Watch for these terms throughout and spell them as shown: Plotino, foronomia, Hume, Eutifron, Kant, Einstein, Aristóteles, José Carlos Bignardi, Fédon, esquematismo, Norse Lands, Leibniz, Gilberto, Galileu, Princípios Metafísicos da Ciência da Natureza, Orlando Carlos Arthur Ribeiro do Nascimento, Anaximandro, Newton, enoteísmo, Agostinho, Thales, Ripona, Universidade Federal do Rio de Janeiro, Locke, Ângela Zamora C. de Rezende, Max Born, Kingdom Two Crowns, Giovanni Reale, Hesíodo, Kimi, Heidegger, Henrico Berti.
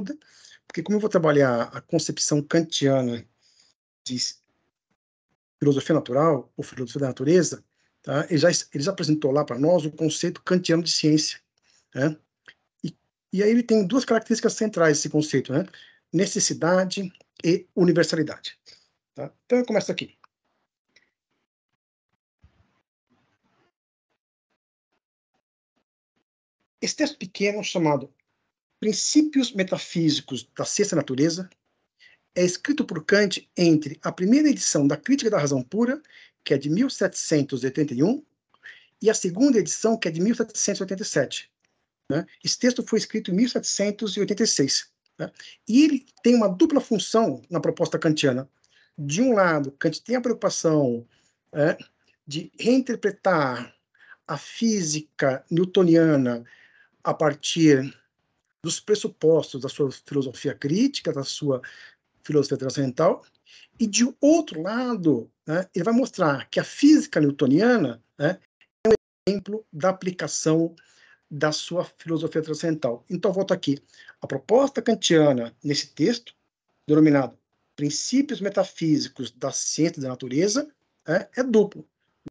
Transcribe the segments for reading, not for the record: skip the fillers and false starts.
estuda, porque como eu vou trabalhar a concepção kantiana de filosofia natural ou filosofia da natureza, tá? Ele já apresentou lá para nós o conceito kantiano de ciência, né? E aí ele tem duas características centrais desse conceito, né? Necessidade e universalidade. Tá? Então eu começo aqui. Esse texto pequeno, chamado Princípios Metafísicos da Ciência da Natureza, é escrito por Kant entre a primeira edição da Crítica da Razão Pura, que é de 1781, e a segunda edição, que é de 1787. Né? Esse texto foi escrito em 1786. Né? E ele tem uma dupla função na proposta kantiana. De um lado, Kant tem a preocupação de reinterpretar a física newtoniana a partir dos pressupostos da sua filosofia crítica, da sua filosofia transcendental, e de outro lado, né, ele vai mostrar que a física newtoniana, né, é um exemplo da aplicação da sua filosofia transcendental. Então, volto aqui. A proposta kantiana nesse texto, denominado Princípios Metafísicos da Ciência da Natureza, é duplo.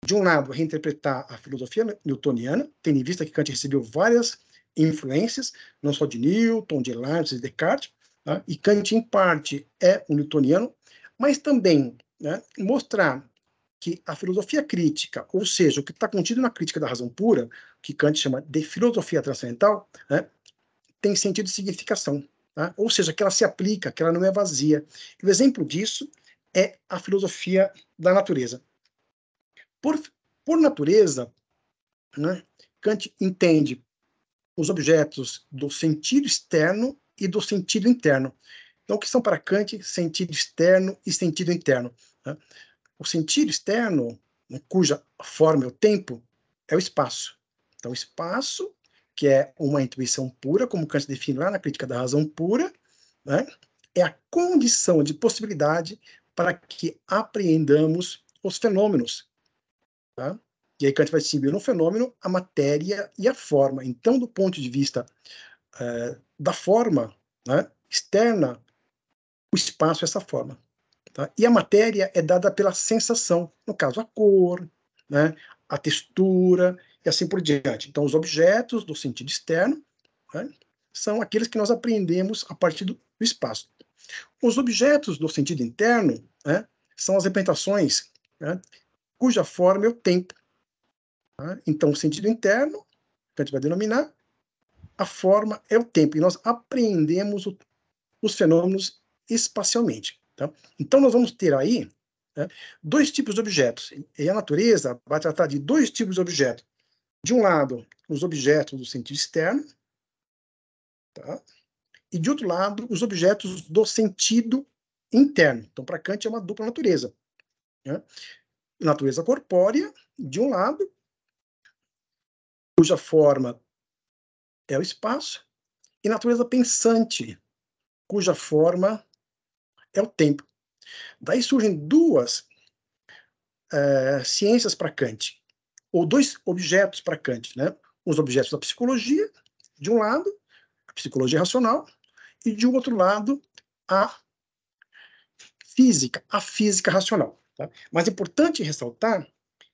De um lado, reinterpretar a filosofia newtoniana, tendo em vista que Kant recebeu várias influências, não só de Newton, de Leibniz e Descartes, né? E Kant, em parte, é um newtoniano, mas também, né, mostrar que a filosofia crítica, ou seja, o que está contido na Crítica da Razão Pura, que Kant chama de filosofia transcendental, né, tem sentido de significação, tá? Ou seja, que ela se aplica, que ela não é vazia. E o exemplo disso é a filosofia da natureza. Por natureza, né, Kant entende os objetos do sentido externo e do sentido interno. Então, o que são para Kant sentido externo e sentido interno? Né? O sentido externo, né, cuja forma é o tempo, é o espaço. Então, o espaço, que é uma intuição pura, como Kant define lá na Crítica da Razão Pura, né, é a condição de possibilidade para que apreendamos os fenômenos. Tá? E aí Kant vai distinguir no fenômeno a matéria e a forma. Então, do ponto de vista da forma, né, externa, o espaço é essa forma. Tá? E a matéria é dada pela sensação, no caso a cor, né, a textura e assim por diante. Então, os objetos do sentido externo, né, são aqueles que nós apreendemos a partir do espaço. Os objetos do sentido interno, né, são as representações, né, cuja forma é o tempo. Tá? Então, o sentido interno, que a gente vai denominar, a forma é o tempo. E nós apreendemos os fenômenos espacialmente. Tá? Então, nós vamos ter aí, né, dois tipos de objetos. E a natureza vai tratar de dois tipos de objetos. De um lado, os objetos do sentido externo. Tá? E, de outro lado, os objetos do sentido interno. Então, para Kant, é uma dupla natureza. Né? Natureza corpórea, de um lado, cuja forma é o espaço, e natureza pensante, cuja forma é o tempo. Daí surgem duas ciências para Kant, ou dois objetos para Kant, né? Os objetos da psicologia, de um lado, a psicologia racional, e de outro lado, a física racional. Tá? Mas é importante ressaltar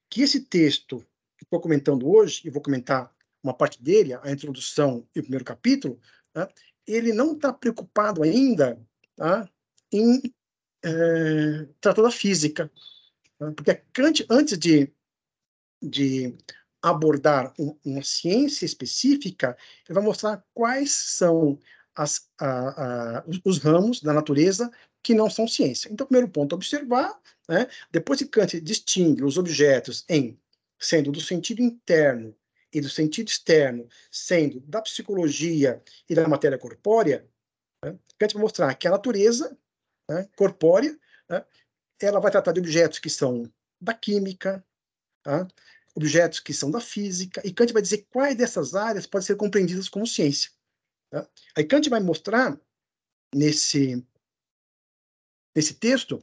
que esse texto que estou comentando hoje, e vou comentar uma parte dele, a introdução e o primeiro capítulo, tá? Ele não está preocupado ainda, tá, em tratar da física. Tá? Porque Kant, antes de abordar uma ciência específica, ele vai mostrar quais são os ramos da natureza que não são ciência. Então, primeiro ponto, observar, né? Depois que Kant distingue os objetos sendo do sentido interno e do sentido externo, sendo da psicologia e da matéria corpórea, né? Kant vai mostrar que a natureza, né, corpórea, né, ela vai tratar de objetos que são da química, tá? Objetos que são da física, e Kant vai dizer quais dessas áreas podem ser compreendidas como ciência. Tá? Aí Kant vai mostrar nesse texto,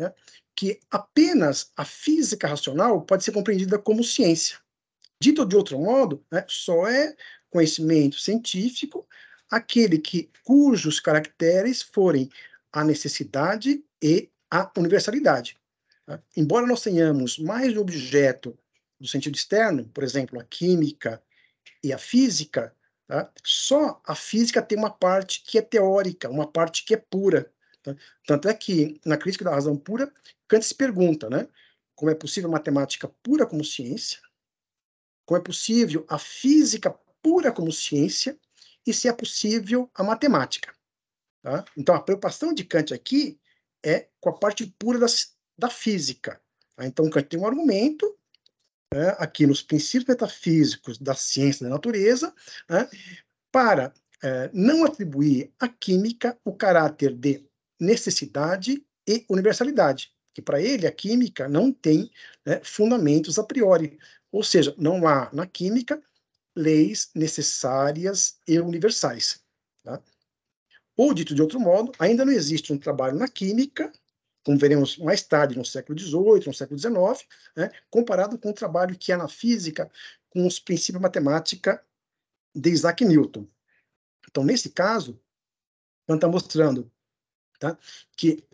né, que apenas a física racional pode ser compreendida como ciência. Dito de outro modo, né, só é conhecimento científico aquele cujos caracteres forem a necessidade e a universalidade. Tá? Embora nós tenhamos mais um objeto do sentido externo, por exemplo, a química e a física, tá? Só a física tem uma parte que é teórica, uma parte que é pura. Tá? Tanto é que, na Crítica da Razão Pura, Kant se pergunta, né? Como é possível a matemática pura como ciência? Como é possível a física pura como ciência? E se é possível a matemática? Tá? Então, a preocupação de Kant aqui é com a parte pura da física. Tá? Então, Kant tem um argumento, né, aqui nos Princípios Metafísicos da Ciência da Natureza, né, para não atribuir à química o caráter de necessidade e universalidade, que para ele a química não tem, né, fundamentos a priori, ou seja, não há na química leis necessárias e universais. Tá? Ou, dito de outro modo, ainda não existe um trabalho na química, como veremos mais tarde, no século XVIII, no século XIX, né, comparado com o trabalho que há na física com os princípios de matemática de Isaac Newton. Então, nesse caso, Kant está mostrando, tá, que,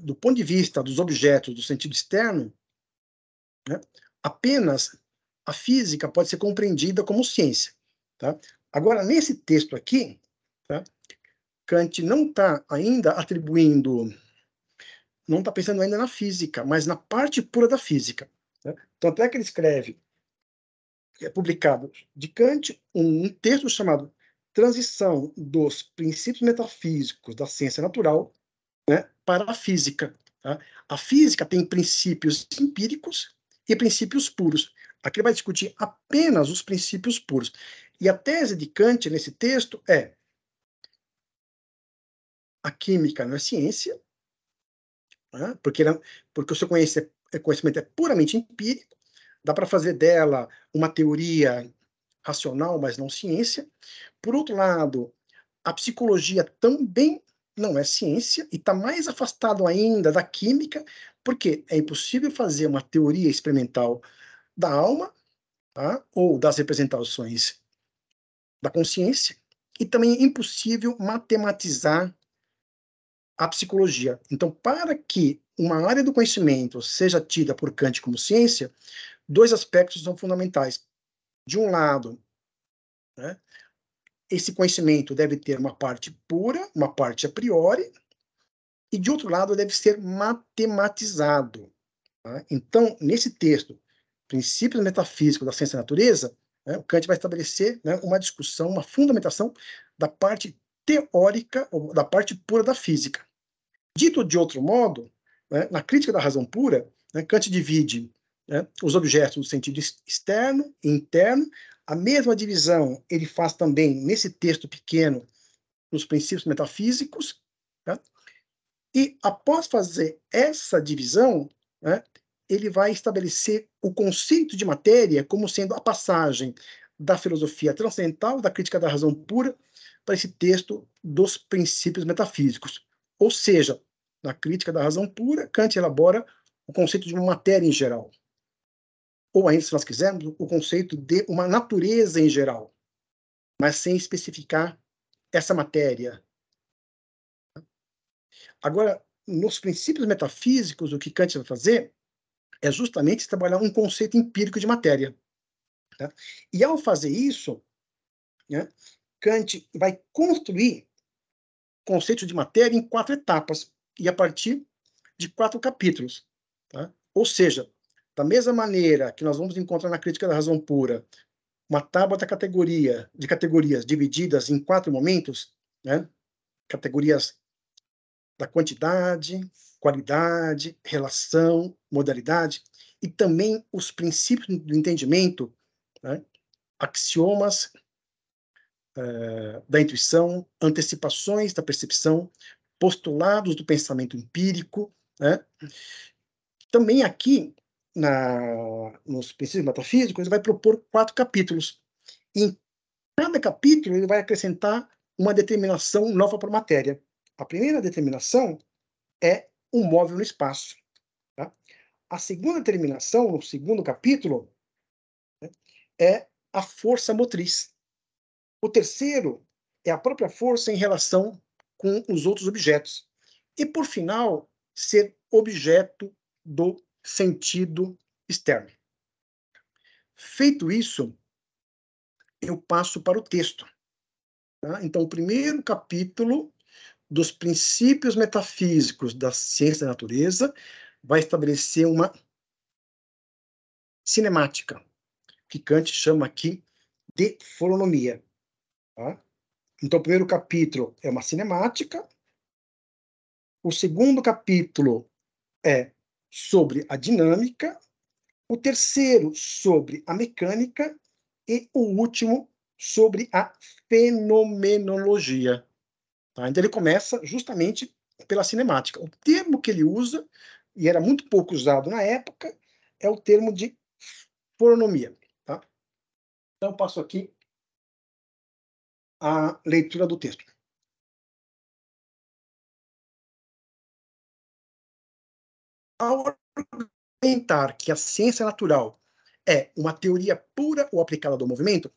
do ponto de vista dos objetos do sentido externo, né, apenas a física pode ser compreendida como ciência. Tá? Agora, nesse texto aqui, tá, Kant não está ainda atribuindo, não está pensando ainda na física, mas na parte pura da física. Tá? Então, até que ele escreve, é publicado de Kant, um texto chamado Transição dos Princípios Metafísicos da Ciência Natural, né, para a Física. Tá? A Física tem princípios empíricos e princípios puros. Aqui ele vai discutir apenas os princípios puros. E a tese de Kant nesse texto é: a química não é ciência, né, porque o seu conhecimento é puramente empírico, dá para fazer dela uma teoria racional, mas não ciência. Por outro lado, a psicologia também não é ciência e está mais afastado ainda da química, porque é impossível fazer uma teoria experimental da alma, tá, ou das representações da consciência, e também é impossível matematizar a psicologia. Então, para que uma área do conhecimento seja tida por Kant como ciência, dois aspectos são fundamentais. De um lado, né, esse conhecimento deve ter uma parte pura, uma parte a priori, e de outro lado deve ser matematizado. Tá? Então, nesse texto, Princípios Metafísicos da Ciência da Natureza, né, o Kant vai estabelecer, né, uma discussão, uma fundamentação da parte teórica, ou da parte pura da física. Dito de outro modo, né, na Crítica da Razão Pura, né, Kant divide, né, os objetos no sentido externo e interno. A mesma divisão ele faz também nesse texto pequeno, nos Princípios Metafísicos. Tá? E após fazer essa divisão, né, ele vai estabelecer o conceito de matéria como sendo a passagem da filosofia transcendental, da Crítica da Razão Pura, para esse texto dos Princípios Metafísicos. Ou seja, na Crítica da Razão Pura, Kant elabora o conceito de uma matéria em geral, ou ainda, se nós quisermos, o conceito de uma natureza em geral, mas sem especificar essa matéria. Agora, nos princípios metafísicos, o que Kant vai fazer é justamente trabalhar um conceito empírico de matéria. Tá? E ao fazer isso, né, Kant vai construir o conceito de matéria em 4 etapas, e a partir de 4 capítulos. Tá? Ou seja, da mesma maneira que nós vamos encontrar na Crítica da Razão Pura uma tábua de categorias divididas em 4 momentos, né? Categorias da quantidade, qualidade, relação, modalidade, e também os princípios do entendimento, né? Axiomas da intuição, antecipações da percepção, postulados do pensamento empírico. Né? Também aqui, nos princípios metafísicos, ele vai propor 4 capítulos. E em cada capítulo, ele vai acrescentar uma determinação nova para a matéria. A primeira determinação é um móvel no espaço. Tá? A segunda determinação, no segundo capítulo, né, é a força motriz. O terceiro é a própria força em relação com os outros objetos. E, por final, ser objeto do sentido externo. Feito isso, eu passo para o texto. Tá? Então, o primeiro capítulo dos Princípios Metafísicos da Ciência da Natureza vai estabelecer uma cinemática, que Kant chama aqui de foronomia. Tá? Então, o primeiro capítulo é uma cinemática, o segundo capítulo é sobre a dinâmica, o terceiro sobre a mecânica e o último sobre a fenomenologia. Tá? Então, ele começa justamente pela cinemática. O termo que ele usa, e era muito pouco usado na época, é o termo de foronomia. Tá? Então, eu passo aqui a leitura do texto. Ao argumentar que a ciência natural é uma teoria pura ou aplicada do movimento,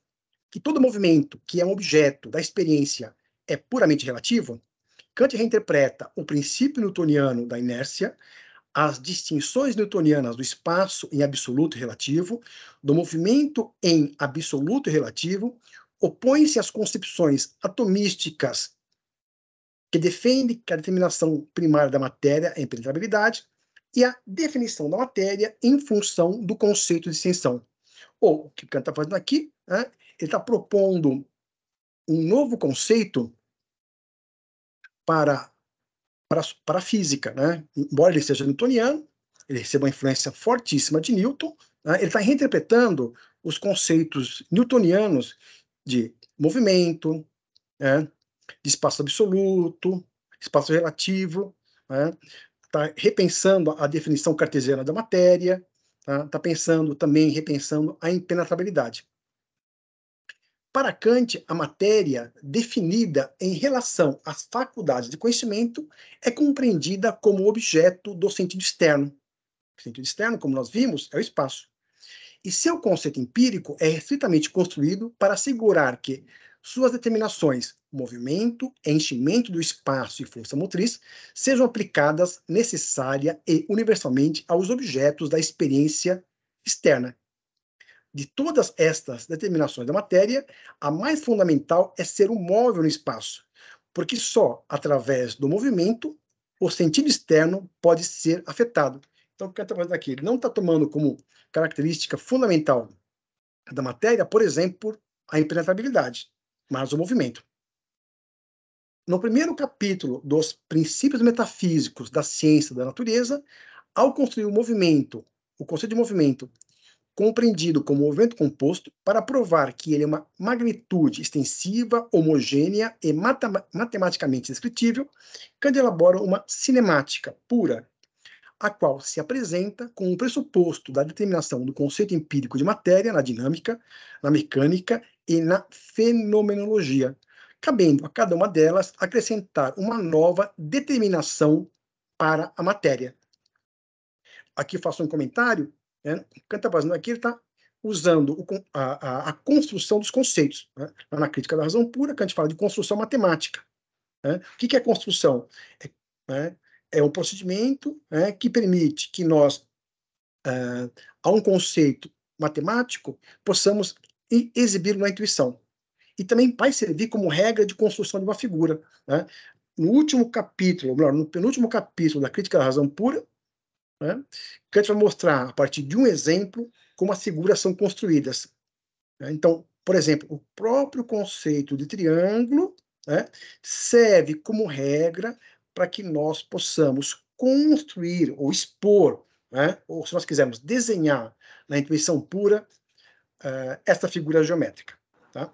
que todo movimento que é um objeto da experiência é puramente relativo, Kant reinterpreta o princípio newtoniano da inércia, as distinções newtonianas do espaço em absoluto e relativo, do movimento em absoluto e relativo, opõe-se às concepções atomísticas que defendem que a determinação primária da matéria é a impenetrabilidade e a definição da matéria em função do conceito de extensão. Ou, o que Kant está fazendo aqui, né, ele está propondo um novo conceito para a física. Né? Embora ele seja newtoniano, ele receba uma influência fortíssima de Newton, né, ele está reinterpretando os conceitos newtonianos de movimento, né, de espaço absoluto, espaço relativo, né? Está repensando a definição cartesiana da matéria, está pensando também, repensando a impenetrabilidade. Para Kant, a matéria definida em relação às faculdades de conhecimento é compreendida como objeto do sentido externo. O sentido externo, como nós vimos, é o espaço. E seu conceito empírico é estritamente construído para assegurar que suas determinações, movimento, enchimento do espaço e força motriz, sejam aplicadas necessária e universalmente aos objetos da experiência externa. De todas estas determinações da matéria, a mais fundamental é ser um móvel no espaço, porque só através do movimento o sentido externo pode ser afetado. Então, o que eu estou fazendo aqui? Ele não está tomando como característica fundamental da matéria, por exemplo, a impenetrabilidade, mas o movimento. No primeiro capítulo dos Princípios Metafísicos da Ciência da Natureza, ao construir o movimento, o conceito de movimento, compreendido como movimento composto, para provar que ele é uma magnitude extensiva, homogênea e matematicamente descritível, Kant elabora uma cinemática pura, a qual se apresenta com o pressuposto da determinação do conceito empírico de matéria na dinâmica, na mecânica e na fenomenologia, cabendo a cada uma delas acrescentar uma nova determinação para a matéria. Aqui eu faço um comentário, né? O que está fazendo aqui, ele está usando a construção dos conceitos. Né? Na Crítica da Razão Pura, Kant fala de construção matemática. Né? O que é construção? É um procedimento, né, que permite que nós, a um conceito matemático, possamos exibir na intuição. E também vai servir como regra de construção de uma figura. Né? No último capítulo, ou melhor, no penúltimo capítulo da Crítica da Razão Pura, né, Kant vai mostrar, a partir de um exemplo, como as figuras são construídas. Né? Então, por exemplo, o próprio conceito de triângulo, né, serve como regra para que nós possamos construir ou expor, né, ou se nós quisermos desenhar na intuição pura, esta figura geométrica. Tá?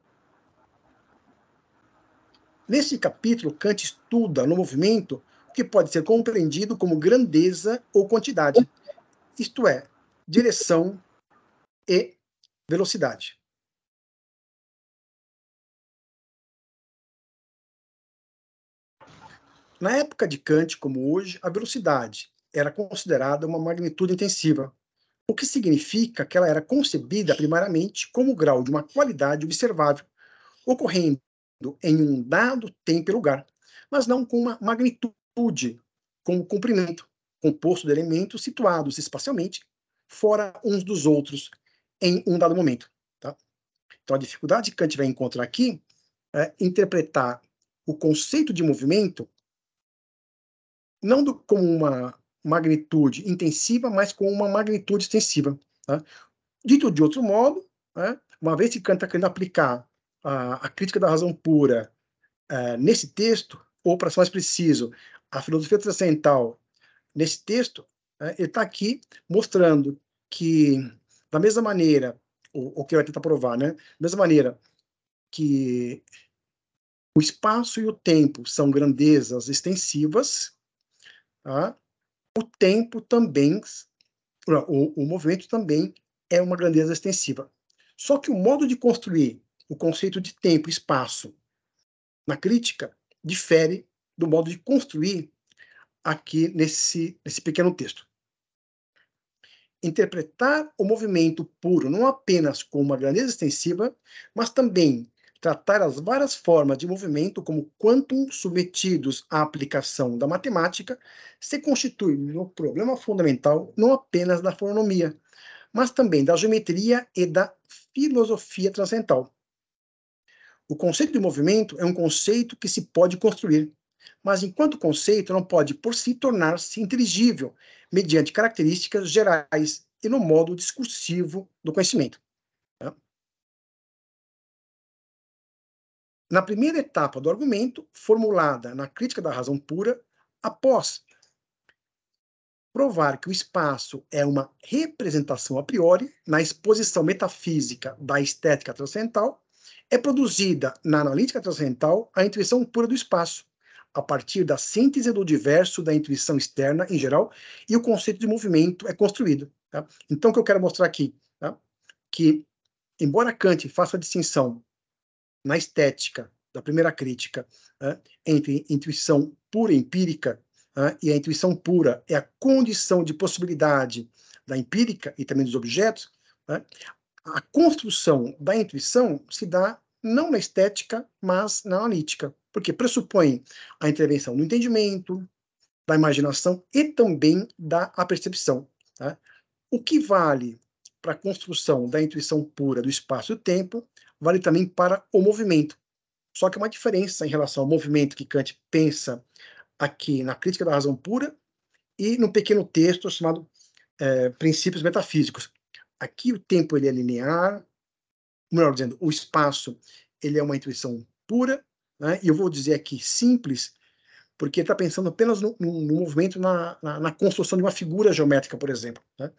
Neste capítulo, Kant estuda no movimento o que pode ser compreendido como grandeza ou quantidade, isto é, direção e velocidade. Na época de Kant, como hoje, a velocidade era considerada uma magnitude intensiva, o que significa que ela era concebida primariamente como o grau de uma qualidade observável, ocorrendo em um dado tempo e lugar, mas não com uma magnitude, com o comprimento, composto de elementos situados espacialmente fora uns dos outros em um dado momento. Tá? Então, a dificuldade que Kant vai encontrar aqui é interpretar o conceito de movimento não como uma magnitude intensiva, mas como uma magnitude extensiva. Tá? Dito de outro modo, né, uma vez que Kant está querendo aplicar a crítica da razão pura nesse texto, ou, para ser mais preciso, a filosofia transcendental nesse texto, ele está aqui mostrando que, da mesma maneira, o que ele vai tentar provar, né? Da mesma maneira que o espaço e o tempo são grandezas extensivas, tá? O tempo também, o movimento também é uma grandeza extensiva. Só que o modo de construir o conceito de tempo e espaço na crítica difere do modo de construir aqui nesse pequeno texto. Interpretar o movimento puro não apenas como uma grandeza extensiva, mas também tratar as várias formas de movimento como quantum submetidos à aplicação da matemática se constitui um problema fundamental não apenas da astronomia, mas também da geometria e da filosofia transcendental. O conceito de movimento é um conceito que se pode construir, mas enquanto conceito não pode por si tornar-se inteligível mediante características gerais e no modo discursivo do conhecimento. Tá? Na primeira etapa do argumento, formulada na crítica da razão pura, após provar que o espaço é uma representação a priori na exposição metafísica da estética transcendental, é produzida na analítica transcendental a intuição pura do espaço, a partir da síntese do diverso da intuição externa em geral, e o conceito de movimento é construído. Tá? Então, o que eu quero mostrar aqui, tá? Que, embora Kant faça a distinção na estética da primeira crítica, né, entre intuição pura e empírica, né, e a intuição pura é a condição de possibilidade da empírica e também dos objetos, né, a construção da intuição se dá não na estética, mas na analítica, porque pressupõe a intervenção do entendimento, da imaginação e também da percepção. Tá? O que vale para a construção da intuição pura do espaço e do tempo, vale também para o movimento. Só que há uma diferença em relação ao movimento que Kant pensa aqui na Crítica da Razão Pura e no pequeno texto chamado Princípios Metafísicos. Aqui o tempo ele é linear, melhor dizendo, o espaço ele é uma intuição pura, né? E eu vou dizer aqui simples, porque ele está pensando apenas no movimento na construção de uma figura geométrica, por exemplo. Né?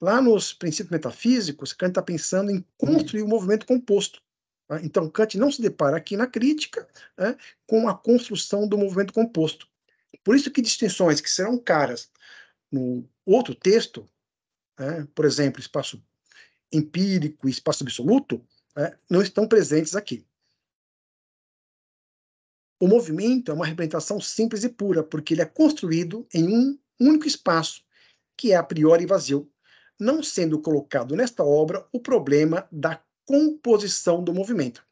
Lá nos princípios metafísicos, Kant está pensando em construir um movimento composto. Né? Então, Kant não se depara aqui na crítica, né, com a construção do movimento composto. Por isso que distinções que serão caras no outro texto, por exemplo, espaço empírico e espaço absoluto, não estão presentes aqui. O movimento é uma representação simples e pura, porque ele é construído em um único espaço, que é a priori vazio, não sendo colocado nesta obra o problema da composição do movimento.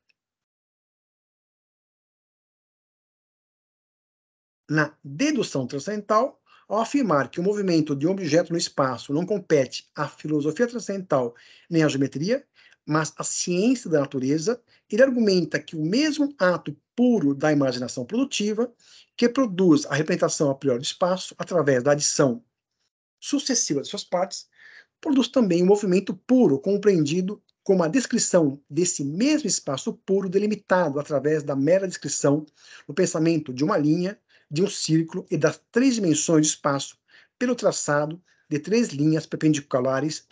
Na dedução transcendental, ao afirmar que o movimento de um objeto no espaço não compete à filosofia transcendental nem à geometria, mas à ciência da natureza, ele argumenta que o mesmo ato puro da imaginação produtiva, que produz a representação a priori do espaço, através da adição sucessiva de suas partes, produz também um movimento puro, compreendido como a descrição desse mesmo espaço puro delimitado através da mera descrição no pensamento de uma linha, de um círculo e das três dimensões de espaço, pelo traçado de três linhas perpendiculares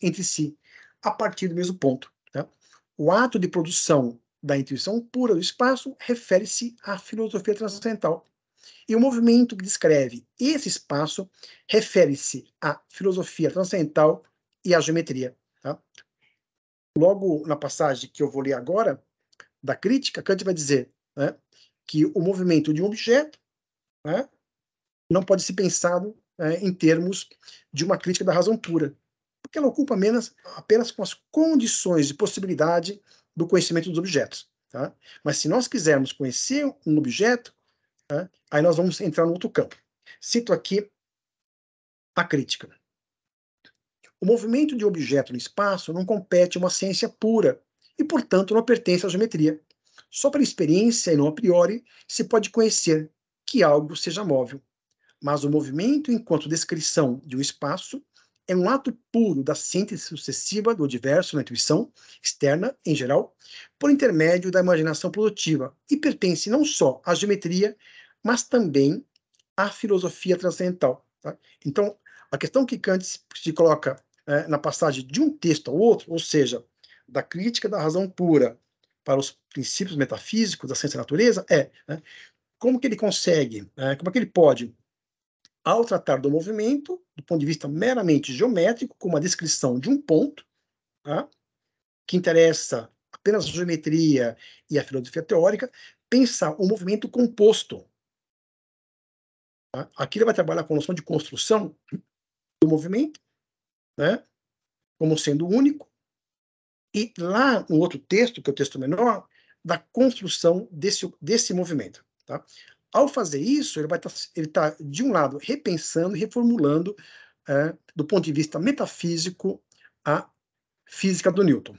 entre si, a partir do mesmo ponto. Tá? O ato de produção da intuição pura do espaço refere-se à filosofia transcendental, e o movimento que descreve esse espaço refere-se à filosofia transcendental e à geometria. Tá? Logo na passagem que eu vou ler agora, da crítica, Kant vai dizer, né, que o movimento de um objeto, né, não pode ser pensado em termos de uma crítica da razão pura, porque ela ocupa apenas com as condições de possibilidade do conhecimento dos objetos. Tá? Mas se nós quisermos conhecer um objeto, tá? Aí nós vamos entrar no outro campo. Cito aqui a crítica. O movimento de objeto no espaço não compete a uma ciência pura e, portanto, não pertence à geometria. Só pela experiência e não a priori se pode conhecer que algo seja móvel. Mas o movimento, enquanto descrição de um espaço, é um ato puro da síntese sucessiva do diverso na intuição externa, em geral, por intermédio da imaginação produtiva, e pertence não só à geometria, mas também à filosofia transcendental. Tá? Então, a questão que Kant se coloca na passagem de um texto ao outro, ou seja, da Crítica da Razão Pura para os Princípios Metafísicos da Ciência da Natureza, é como que ele consegue, como é que ele pode, ao tratar do movimento, do ponto de vista meramente geométrico, com uma descrição de um ponto, tá? Que interessa apenas a geometria e a filosofia teórica, pensar o movimento composto. Tá? Aqui ele vai trabalhar com a noção de construção do movimento, né? Como sendo único, e lá no outro texto, que é o texto menor, da construção desse movimento. Tá? Ao fazer isso, ele está, de um lado, repensando e reformulando, do ponto de vista metafísico, a física do Newton.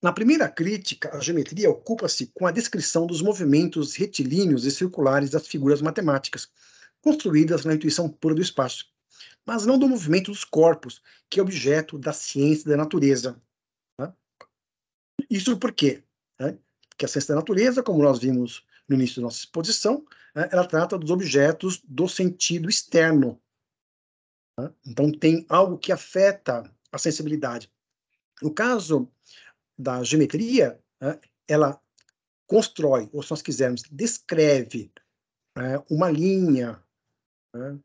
Na primeira crítica, a geometria ocupa-se com a descrição dos movimentos retilíneos e circulares das figuras matemáticas, construídas na intuição pura do espaço, mas não do movimento dos corpos, que é objeto da ciência da natureza. Né? Isso por quê? Né? Porque a ciência da natureza, como nós vimos no início da nossa exposição, ela trata dos objetos do sentido externo. Né? Então, tem algo que afeta a sensibilidade. No caso da geometria, ela constrói, ou se nós quisermos, descreve uma linha, né?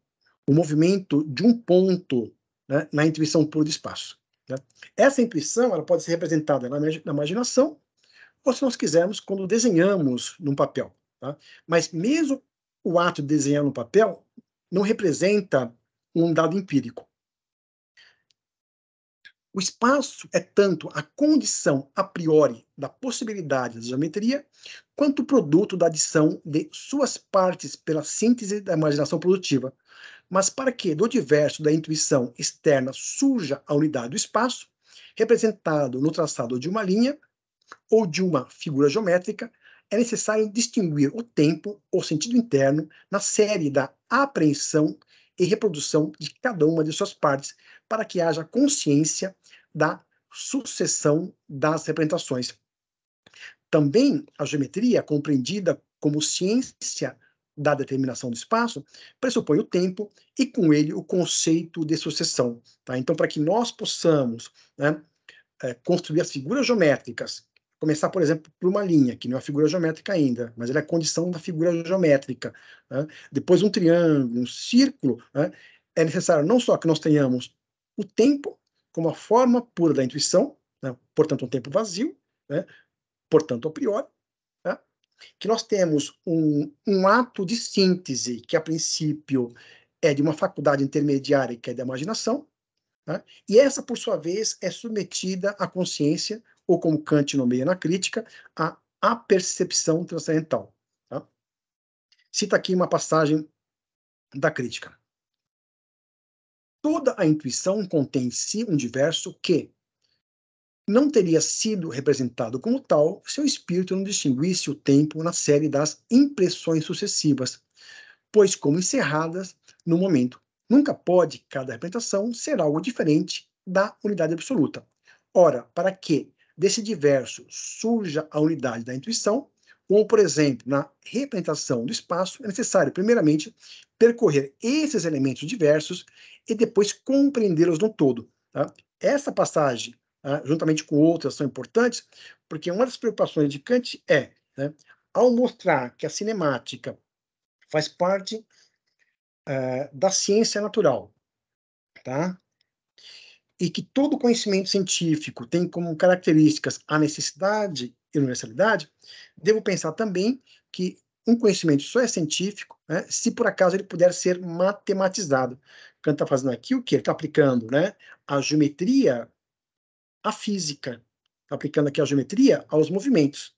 O movimento de um ponto, né, na intuição pura do espaço. Né? Essa intuição ela pode ser representada na imaginação, ou se nós quisermos, quando desenhamos num papel. Tá? Mas mesmo o ato de desenhar no papel não representa um dado empírico. O espaço é tanto a condição a priori da possibilidade da geometria, quanto o produto da adição de suas partes pela síntese da imaginação produtiva. Mas para que do diverso da intuição externa surja a unidade do espaço, representado no traçado de uma linha ou de uma figura geométrica, é necessário distinguir o tempo ou sentido interno na série da apreensão e reprodução de cada uma de suas partes, para que haja consciência da sucessão das representações. Também a geometria, compreendida como ciência da determinação do espaço, pressupõe o tempo e, com ele, o conceito de sucessão. Tá? Então, para que nós possamos, né, construir as figuras geométricas, começar, por exemplo, por uma linha, que não é uma figura geométrica ainda, mas ela é a condição da figura geométrica. Né? Depois, um triângulo, um círculo, né? É necessário não só que nós tenhamos o tempo como a forma pura da intuição, né? Portanto, um tempo vazio, né? Portanto, a priori, que nós temos um ato de síntese, que a princípio é de uma faculdade intermediária, que é da imaginação, tá? E essa, por sua vez, é submetida à consciência, ou como Kant nomeia na crítica, à percepção transcendental. Tá? Cita aqui uma passagem da crítica. Toda a intuição contém em si um diverso que não teria sido representado como tal se o espírito não distinguisse o tempo na série das impressões sucessivas, pois, como encerradas no momento, nunca pode cada representação ser algo diferente da unidade absoluta. Ora, para que desse diverso surja a unidade da intuição, ou, por exemplo, na representação do espaço, é necessário, primeiramente, percorrer esses elementos diversos e depois compreendê-los no todo. Tá? Essa passagem, juntamente com outras, são importantes, porque uma das preocupações de Kant é, né, ao mostrar que a cinemática faz parte da ciência natural, tá? E que todo conhecimento científico tem como características a necessidade e universalidade, devo pensar também que um conhecimento só é científico, né, se por acaso ele puder ser matematizado. Kant está fazendo aqui o quê? Ele está aplicando, né, a geometria à física. Está aplicando aqui a geometria aos movimentos.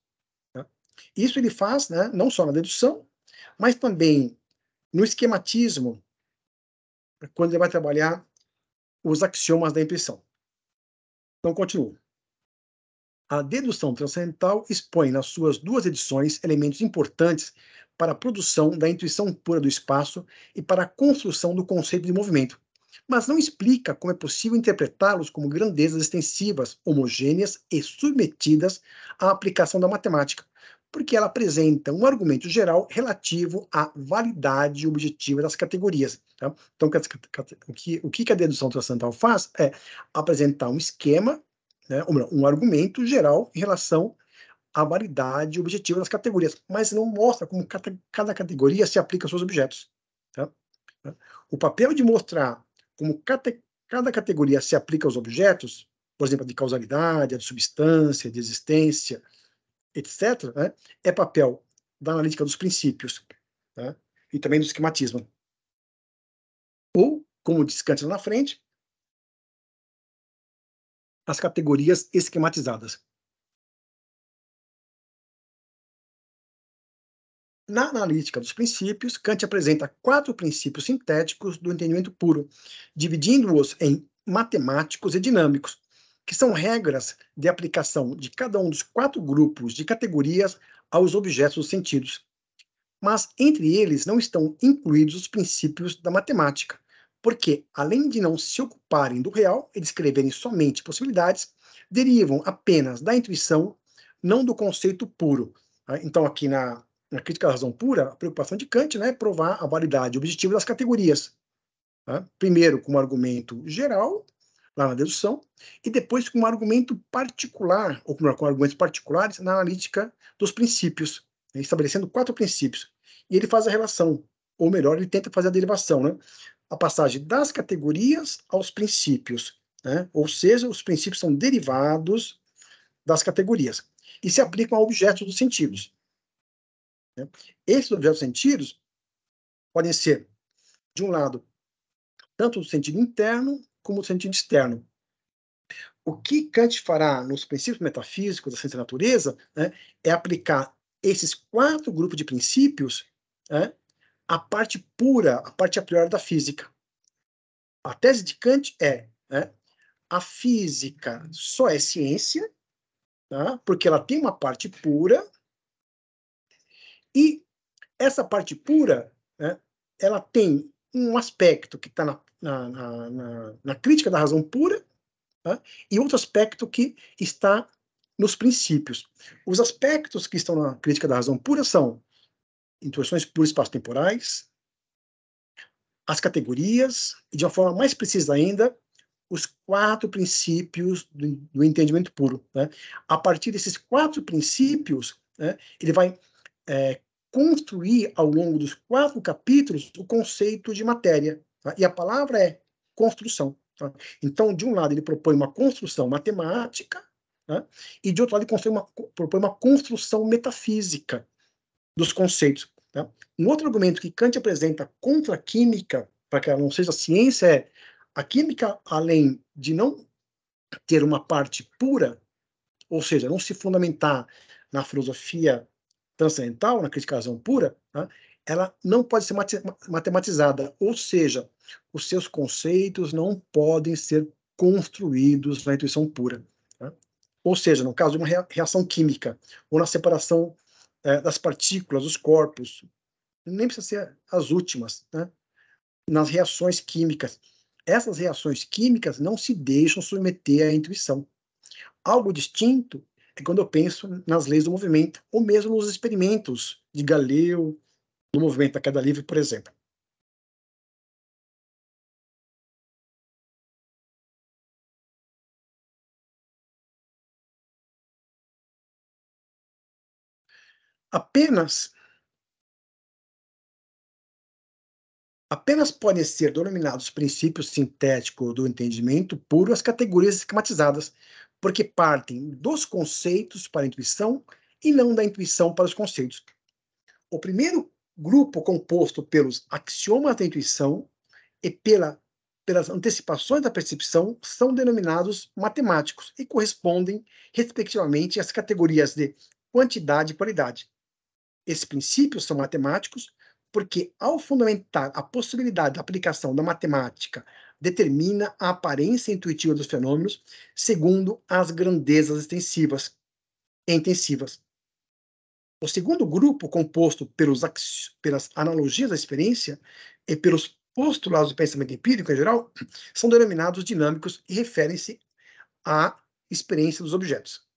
Tá? Isso ele faz, né, não só na dedução, mas também no esquematismo, quando ele vai trabalhar os axiomas da intuição. Então, continuo. A dedução transcendental expõe nas suas duas edições elementos importantes para a produção da intuição pura do espaço e para a construção do conceito de movimento, mas não explica como é possível interpretá-los como grandezas extensivas, homogêneas e submetidas à aplicação da matemática, porque ela apresenta um argumento geral relativo à validade objetiva das categorias. Tá? Então, o que a dedução transcendental faz é apresentar um esquema, né, ou melhor, um argumento geral em relação à validade objetiva das categorias, mas não mostra como cada categoria se aplica aos seus objetos. Tá? O papel de mostrar como cada categoria se aplica aos objetos, por exemplo, a de causalidade, a de substância, a de existência, etc., né, é papel da analítica dos princípios, né, e também do esquematismo. Ou, como diz Kant lá na frente, as categorias esquematizadas. Na analítica dos princípios, Kant apresenta 4 princípios sintéticos do entendimento puro, dividindo-os em matemáticos e dinâmicos, que são regras de aplicação de cada um dos 4 grupos de categorias aos objetos dos sentidos. Mas entre eles não estão incluídos os princípios da matemática, porque, além de não se ocuparem do real e descreverem somente possibilidades, derivam apenas da intuição, não do conceito puro. Então, aqui na Crítica da Razão Pura, a preocupação de Kant, né, é provar a validade objetiva das categorias. Tá? Primeiro, com um argumento geral, lá na dedução, e depois com um argumento particular, ou melhor, com argumentos particulares na analítica dos princípios, né, estabelecendo 4 princípios. E ele faz a relação, ou melhor, ele tenta fazer a derivação, né, a passagem das categorias aos princípios, né, ou seja, os princípios são derivados das categorias e se aplicam a objetos dos sentidos. Né. Esses objetos dos sentidos podem ser, de um lado, tanto do sentido interno como do sentido externo. O que Kant fará nos princípios metafísicos da ciência da natureza, né, é aplicar esses 4 grupos de princípios, né, à parte pura, à parte a priori da física. A tese de Kant é, né, a física só é ciência, tá, porque ela tem uma parte pura, e essa parte pura, né, ela tem um aspecto que está na crítica da razão pura, tá? E outro aspecto que está nos princípios. Os aspectos que estão na crítica da razão pura são intuições puras espaço-temporais, as categorias, e de uma forma mais precisa ainda, os 4 princípios do entendimento puro. Né? A partir desses 4 princípios, né, ele vai construir ao longo dos 4 capítulos o conceito de matéria. Tá? E a palavra é construção. Tá? Então, de um lado, ele propõe uma construção matemática, tá? E de outro lado, ele propõe uma construção metafísica dos conceitos. Tá? Um outro argumento que Kant apresenta contra a química, para que ela não seja ciência, é a química, além de não ter uma parte pura, ou seja, não se fundamentar na filosofia transcendental, na crítica da razão pura, tá? Ela não pode ser matematizada, ou seja, os seus conceitos não podem ser construídos na intuição pura. Tá? Ou seja, no caso de uma reação química, ou na separação das partículas, dos corpos, nem precisa ser as últimas, né? Nas reações químicas. Essas reações químicas não se deixam submeter à intuição. Algo distinto é quando eu penso nas leis do movimento, ou mesmo nos experimentos de Galileu, no movimento da queda livre, por exemplo. Apenas podem ser denominados princípios sintéticos do entendimento puro as categorias esquematizadas, porque partem dos conceitos para a intuição e não da intuição para os conceitos. O primeiro grupo composto pelos axiomas da intuição e pela pelas antecipações da percepção são denominados matemáticos e correspondem, respectivamente, às categorias de quantidade e qualidade. Esses princípios são matemáticos porque, ao fundamentar a possibilidade da aplicação da matemática, determina a aparência intuitiva dos fenômenos segundo as grandezas extensivas e intensivas. O segundo grupo, composto pelas analogias da experiência e pelos postulados do pensamento empírico em geral, são denominados dinâmicos e referem-se à experiência dos objetos.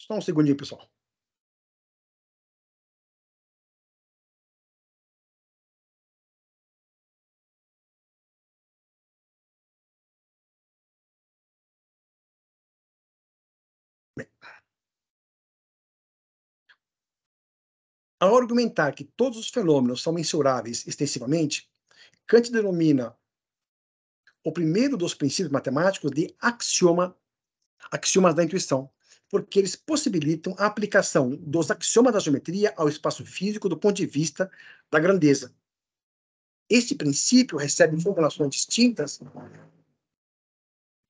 Só um segundinho, pessoal. Bem. Ao argumentar que todos os fenômenos são mensuráveis extensivamente, Kant denomina o primeiro dos princípios matemáticos de axiomas da intuição, porque eles possibilitam a aplicação dos axiomas da geometria ao espaço físico do ponto de vista da grandeza. Este princípio recebe formulações distintas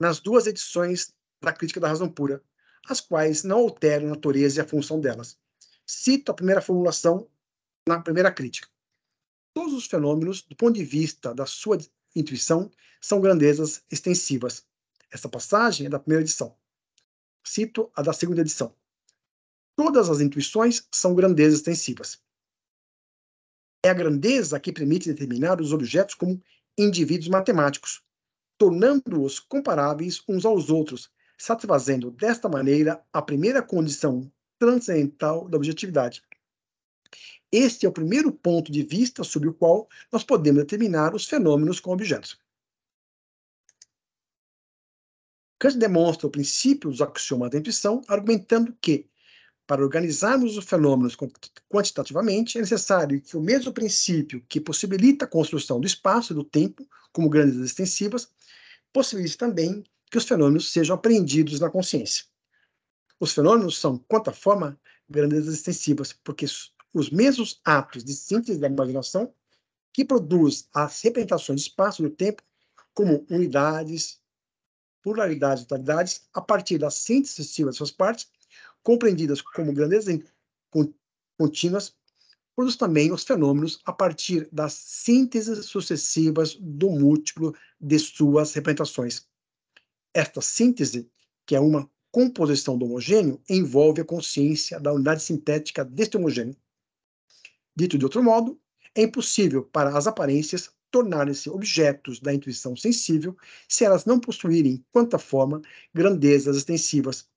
nas duas edições da Crítica da Razão Pura, as quais não alteram a natureza e a função delas. Cito a primeira formulação na primeira crítica. Todos os fenômenos, do ponto de vista da sua intuição, são grandezas extensivas. Essa passagem é da primeira edição. Cito a da segunda edição. Todas as intuições são grandezas extensivas. É a grandeza que permite determinar os objetos como indivíduos matemáticos, tornando-os comparáveis uns aos outros, satisfazendo desta maneira a primeira condição transcendental da objetividade. Este é o primeiro ponto de vista sobre o qual nós podemos determinar os fenômenos como objetos. Kant demonstra o princípio dos axiomas da intuição, argumentando que, para organizarmos os fenômenos quantitativamente, é necessário que o mesmo princípio que possibilita a construção do espaço e do tempo, como grandezas extensivas, possibilite também que os fenômenos sejam apreendidos na consciência. Os fenômenos são, quanto à forma, grandezas extensivas, porque os mesmos atos de síntese da imaginação que produz as representações do espaço e do tempo como unidades, pluralidades e totalidades, a partir da síntese sucessiva de suas partes, compreendidas como grandezas contínuas, produz também os fenômenos a partir das sínteses sucessivas do múltiplo de suas representações. Esta síntese, que é uma composição do homogêneo, envolve a consciência da unidade sintética deste homogêneo. Dito de outro modo, é impossível para as aparências tornarem-se objetos da intuição sensível se elas não possuírem, quanto à forma, grandezas extensivas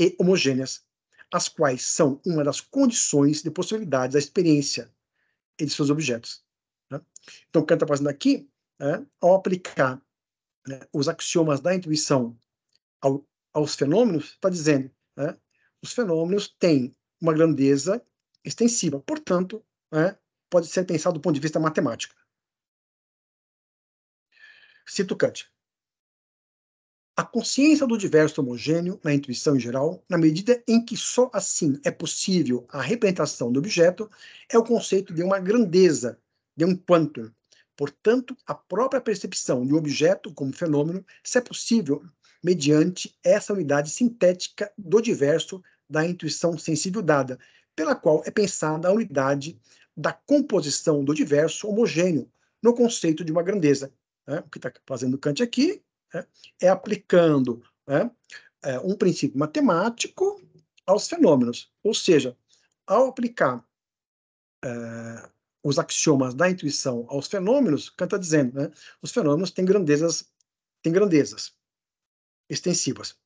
e homogêneas, as quais são uma das condições de possibilidade da experiência e de seus objetos. Né? Então, Kant está fazendo aqui, ao aplicar os axiomas da intuição aos fenômenos, está dizendo que os fenômenos têm uma grandeza extensiva, portanto, pode ser pensado do ponto de vista matemático. Cito Kant. A consciência do diverso homogêneo na intuição em geral, na medida em que só assim é possível a representação do objeto, é o conceito de uma grandeza, de um quantum. Portanto, a própria percepção de um objeto como fenômeno, se é possível, mediante essa unidade sintética do diverso da intuição sensível dada, pela qual é pensada a unidade da composição do diverso homogêneo no conceito de uma grandeza. O que está fazendo Kant aqui é aplicando um princípio matemático aos fenômenos. Ou seja, ao aplicar os axiomas da intuição aos fenômenos, Kant está dizendo, os fenômenos têm grandezas extensivas.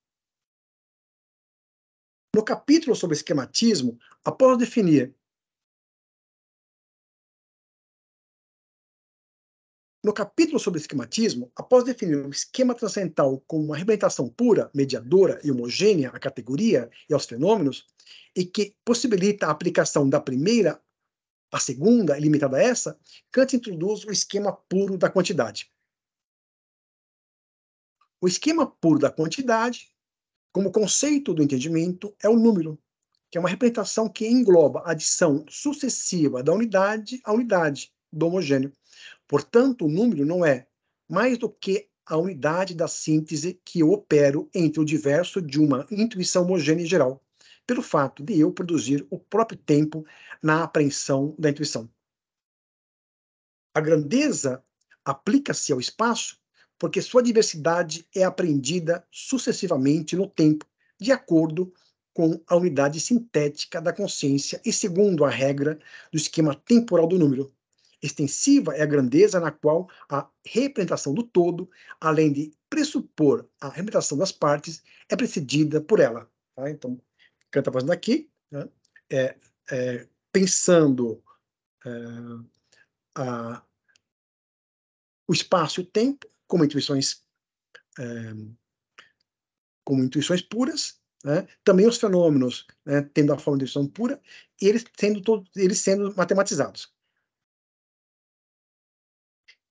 No capítulo sobre esquematismo, após definir o esquema transcendental como uma representação pura, mediadora e homogênea à categoria e aos fenômenos, e que possibilita a aplicação da primeira à segunda, limitada a essa, Kant introduz o esquema puro da quantidade. O esquema puro da quantidade, como conceito do entendimento, é o número, que é uma representação que engloba a adição sucessiva da unidade à unidade do homogêneo. Portanto, o número não é mais do que a unidade da síntese que eu opero entre o diverso de uma intuição homogênea em geral, pelo fato de eu produzir o próprio tempo na apreensão da intuição. A grandeza aplica-se ao espaço porque sua diversidade é apreendida sucessivamente no tempo, de acordo com a unidade sintética da consciência e segundo a regra do esquema temporal do número. Extensiva é a grandeza na qual a representação do todo, além de pressupor a representação das partes, é precedida por ela. Tá? Então, Kant está fazendo aqui, né? Pensando o espaço e o tempo como intuições puras, né? Também os fenômenos, né, tendo a forma de intuição pura, e eles sendo matematizados.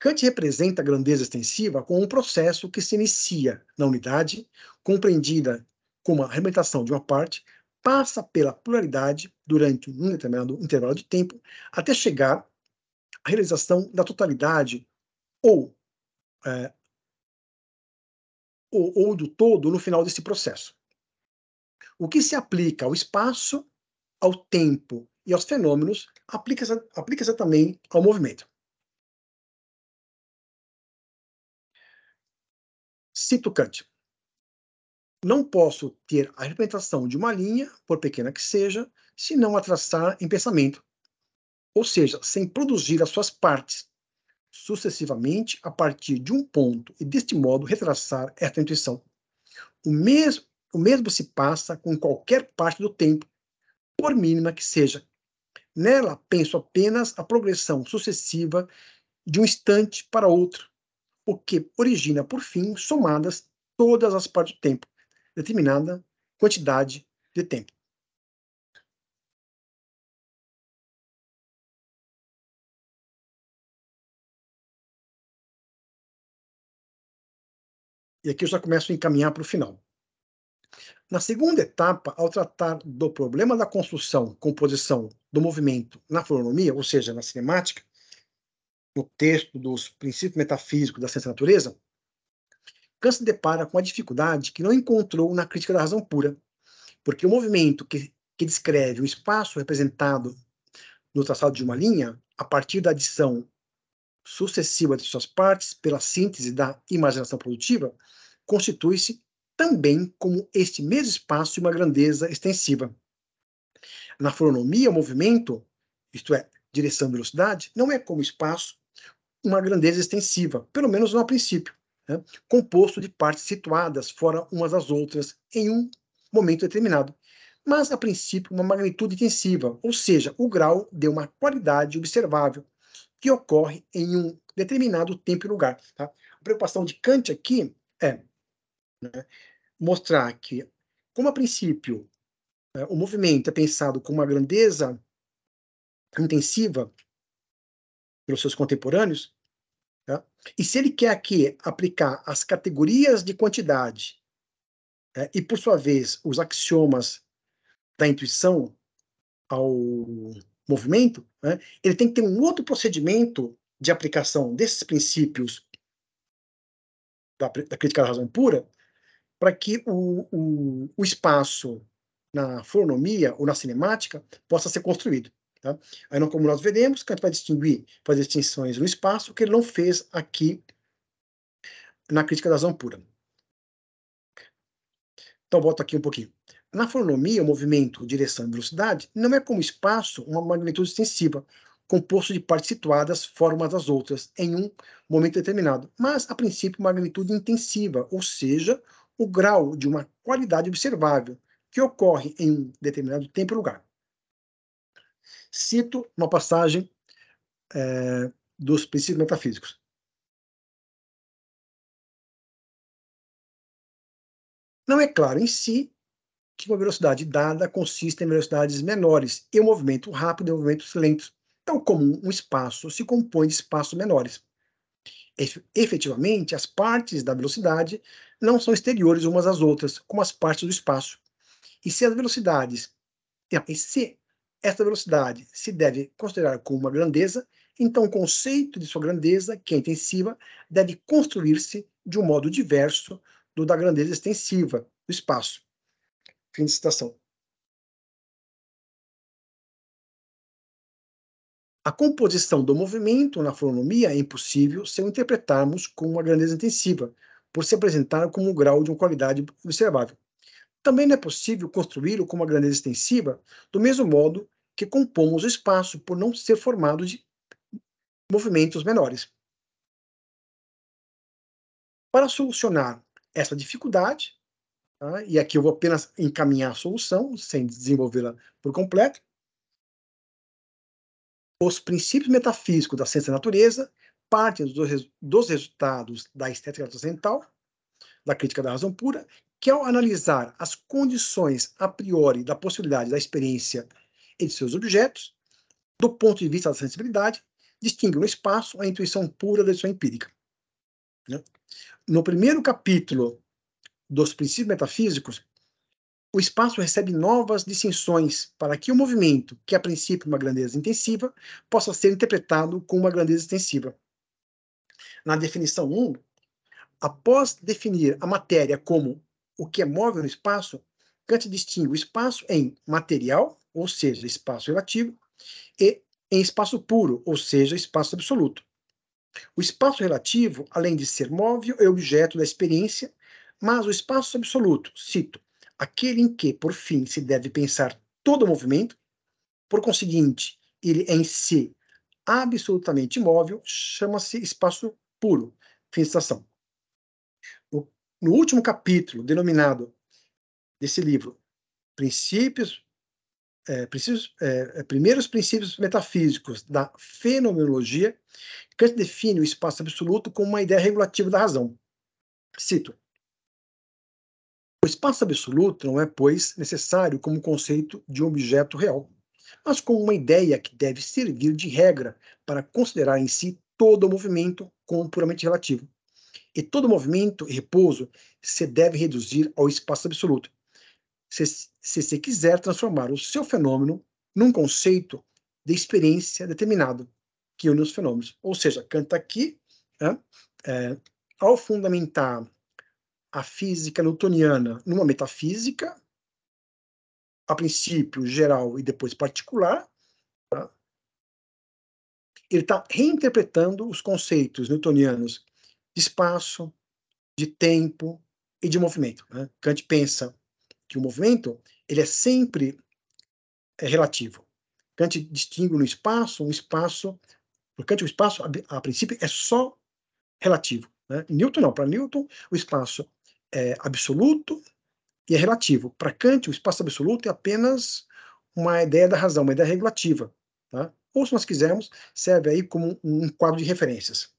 Kant representa a grandeza extensiva como um processo que se inicia na unidade, compreendida como a representação de uma parte, passa pela pluralidade durante um determinado intervalo de tempo, até chegar à realização da totalidade ou do todo no final desse processo. O que se aplica ao espaço, ao tempo e aos fenômenos aplica-se também ao movimento. Cito Kant. Não posso ter a representação de uma linha, por pequena que seja, se não a traçar em pensamento, ou seja, sem produzir as suas partes, sucessivamente a partir de um ponto, e deste modo retraçar esta intuição. O mesmo se passa com qualquer parte do tempo, por mínima que seja. Nela penso apenas a progressão sucessiva de um instante para outro, o que origina, por fim, somadas todas as partes do tempo, determinada quantidade de tempo. E aqui eu já começo a encaminhar para o final. Na segunda etapa, ao tratar do problema da construção, composição do movimento na fenomenologia, ou seja, na cinemática, no texto dos Princípios Metafísicos da Ciência da Natureza, Kant se depara com a dificuldade que não encontrou na Crítica da Razão Pura, porque o movimento que descreve o espaço representado no traçado de uma linha, a partir da adição sucessiva de suas partes pela síntese da imaginação produtiva, constitui-se também como este mesmo espaço de uma grandeza extensiva. Na foronomia, o movimento, isto é, direção e velocidade, não é como espaço uma grandeza extensiva, pelo menos no princípio, né? Composto de partes situadas fora umas das outras em um momento determinado, mas a princípio uma magnitude intensiva, ou seja, o grau de uma qualidade observável que ocorre em um determinado tempo e lugar. Tá? A preocupação de Kant aqui é, né, mostrar que, como a princípio, o movimento é pensado como uma grandeza intensiva pelos seus contemporâneos, tá? E se ele quer aqui aplicar as categorias de quantidade e, por sua vez, os axiomas da intuição ao movimento, né, ele tem que ter um outro procedimento de aplicação desses princípios da Crítica da Razão Pura, para que o espaço na foronomia ou na cinemática possa ser construído. Tá? Aí, como nós veremos, Kant vai distinguir, fazer distinções no espaço, que ele não fez aqui na Crítica da Razão Pura. Então, volto aqui um pouquinho. Na foronomia, o movimento, direção e velocidade não é como espaço uma magnitude extensiva, composto de partes situadas fora umas das outras, em um momento determinado, mas, a princípio, magnitude intensiva, ou seja, o grau de uma qualidade observável, que ocorre em um determinado tempo e lugar. Cito uma passagem dos Princípios Metafísicos. Não é claro em si que uma velocidade dada consiste em velocidades menores e o movimento rápido e movimentos lentos, tal como um espaço se compõe de espaços menores. Efetivamente, as partes da velocidade não são exteriores umas às outras, como as partes do espaço. E se esta velocidade se deve considerar como uma grandeza, então o conceito de sua grandeza, que é intensiva, deve construir-se de um modo diverso do da grandeza extensiva do espaço. Fim de citação. A composição do movimento na astronomia é impossível se o interpretarmos como uma grandeza intensiva, por se apresentar como um grau de uma qualidade observável. Também não é possível construí-lo como uma grandeza extensiva, do mesmo modo que compomos o espaço por não ser formado de movimentos menores. Para solucionar essa dificuldade, e aqui eu vou apenas encaminhar a solução, sem desenvolvê-la por completo, os princípios metafísicos da ciência da natureza partem dos resultados da estética transcendental, da crítica da razão pura, que ao analisar as condições a priori da possibilidade da experiência e de seus objetos, do ponto de vista da sensibilidade, distingue no espaço a intuição pura da intuição empírica. No primeiro capítulo dos princípios metafísicos, o espaço recebe novas distinções para que o movimento, que é a princípio uma grandeza intensiva, possa ser interpretado como uma grandeza extensiva. Na definição 1, após definir a matéria como o que é móvel no espaço, Kant distingue o espaço em material, ou seja, espaço relativo, e em espaço puro, ou seja, espaço absoluto. O espaço relativo, além de ser móvel, é objeto da experiência, mas o espaço absoluto, cito, aquele em que, por fim, se deve pensar todo o movimento, por conseguinte, ele é em si absolutamente imóvel, chama-se espaço puro. Fim de citação. No último capítulo, denominado desse livro, Primeiros Princípios Metafísicos da Fenomenologia, Kant define o espaço absoluto como uma ideia regulativa da razão. Cito, o espaço absoluto não é, pois, necessário como conceito de um objeto real, mas como uma ideia que deve servir de regra para considerar em si todo o movimento como puramente relativo. E todo movimento e repouso se deve reduzir ao espaço absoluto, se quiser transformar o seu fenômeno num conceito de experiência determinado, que une os fenômenos. Ou seja, Kant está aqui, ao fundamentar a física newtoniana numa metafísica, a princípio geral e depois particular, ele está reinterpretando os conceitos newtonianos de espaço, de tempo e de movimento. Kant pensa que o movimento ele é sempre relativo. Kant distingue no espaço o espaço, a princípio, é só relativo. Newton não. Para Newton, o espaço é absoluto e é relativo. Para Kant, o espaço absoluto é apenas uma ideia da razão, uma ideia regulativa. Tá? Ou, se nós quisermos, serve aí como um quadro de referências,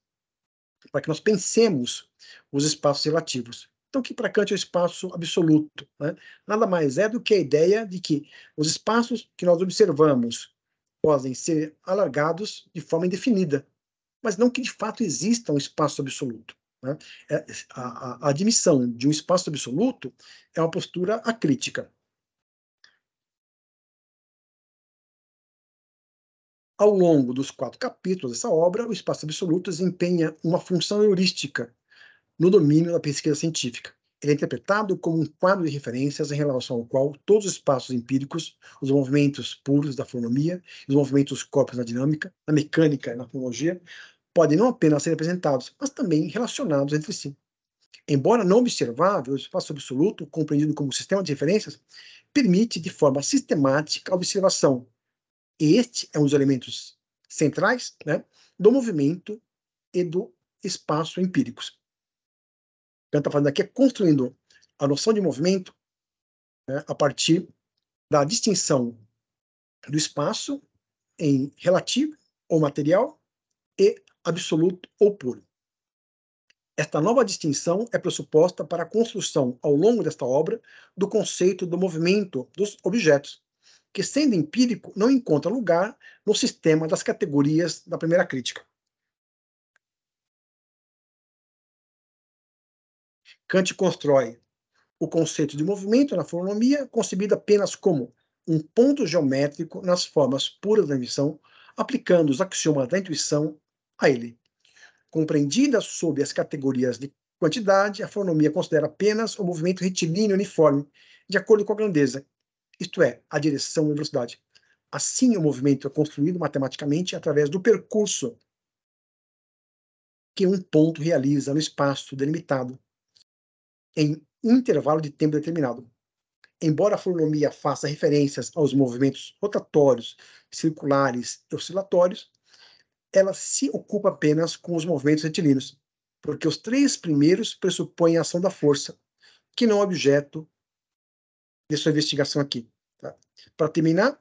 para que nós pensemos os espaços relativos. Então, que para Kant é o espaço absoluto. Né? Nada mais é do que a ideia de que os espaços que nós observamos podem ser alargados de forma indefinida, mas não que de fato exista um espaço absoluto. Né? A admissão de um espaço absoluto é uma postura acrítica. Ao longo dos 4 capítulos dessa obra, o espaço absoluto desempenha uma função heurística no domínio da pesquisa científica. Ele é interpretado como um quadro de referências em relação ao qual todos os espaços empíricos, os movimentos puros da astronomia, os movimentos dos corpos na dinâmica, na mecânica e na fenomenologia, podem não apenas ser apresentados, mas também relacionados entre si. Embora não observável, o espaço absoluto, compreendido como sistema de referências, permite de forma sistemática a observação. E este é um dos elementos centrais, né, do movimento e do espaço empíricos. Kant está falando aqui, construindo a noção de movimento, né, a partir da distinção do espaço em relativo ou material e absoluto ou puro. Esta nova distinção é pressuposta para a construção, ao longo desta obra, do conceito do movimento dos objetos, que, sendo empírico, não encontra lugar no sistema das categorias da primeira crítica. Kant constrói o conceito de movimento na astronomia, concebida apenas como um ponto geométrico nas formas puras da intuição, aplicando os axiomas da intuição a ele. Compreendida sob as categorias de quantidade, a astronomia considera apenas o movimento retilíneo uniforme, de acordo com a grandeza, isto é, a direção e a velocidade. Assim, o movimento é construído matematicamente através do percurso que um ponto realiza no espaço delimitado, em um intervalo de tempo determinado. Embora a astronomia faça referências aos movimentos rotatórios, circulares e oscilatórios, ela se ocupa apenas com os movimentos retilíneos, porque os três primeiros pressupõem a ação da força, que não é objeto de sua investigação aqui. Tá? Para terminar, o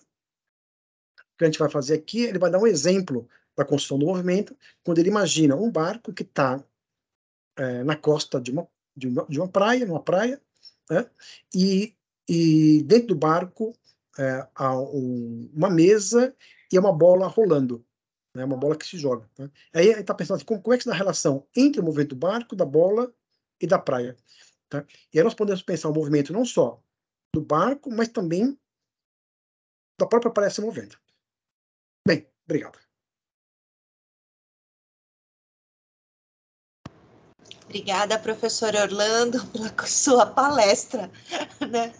que a gente vai fazer aqui, ele vai dar um exemplo da construção do movimento, quando ele imagina um barco que está na costa de uma praia, né? E dentro do barco há uma mesa e uma bola rolando, né? Uma bola que se joga. Né? Aí ele está pensando assim, como é que se dá a relação entre o movimento do barco, da bola e da praia? Tá? E aí nós podemos pensar o movimento não só do barco, mas também da própria praia se movendo. Bem, obrigado. Obrigada, professora Orlando, pela sua palestra, né?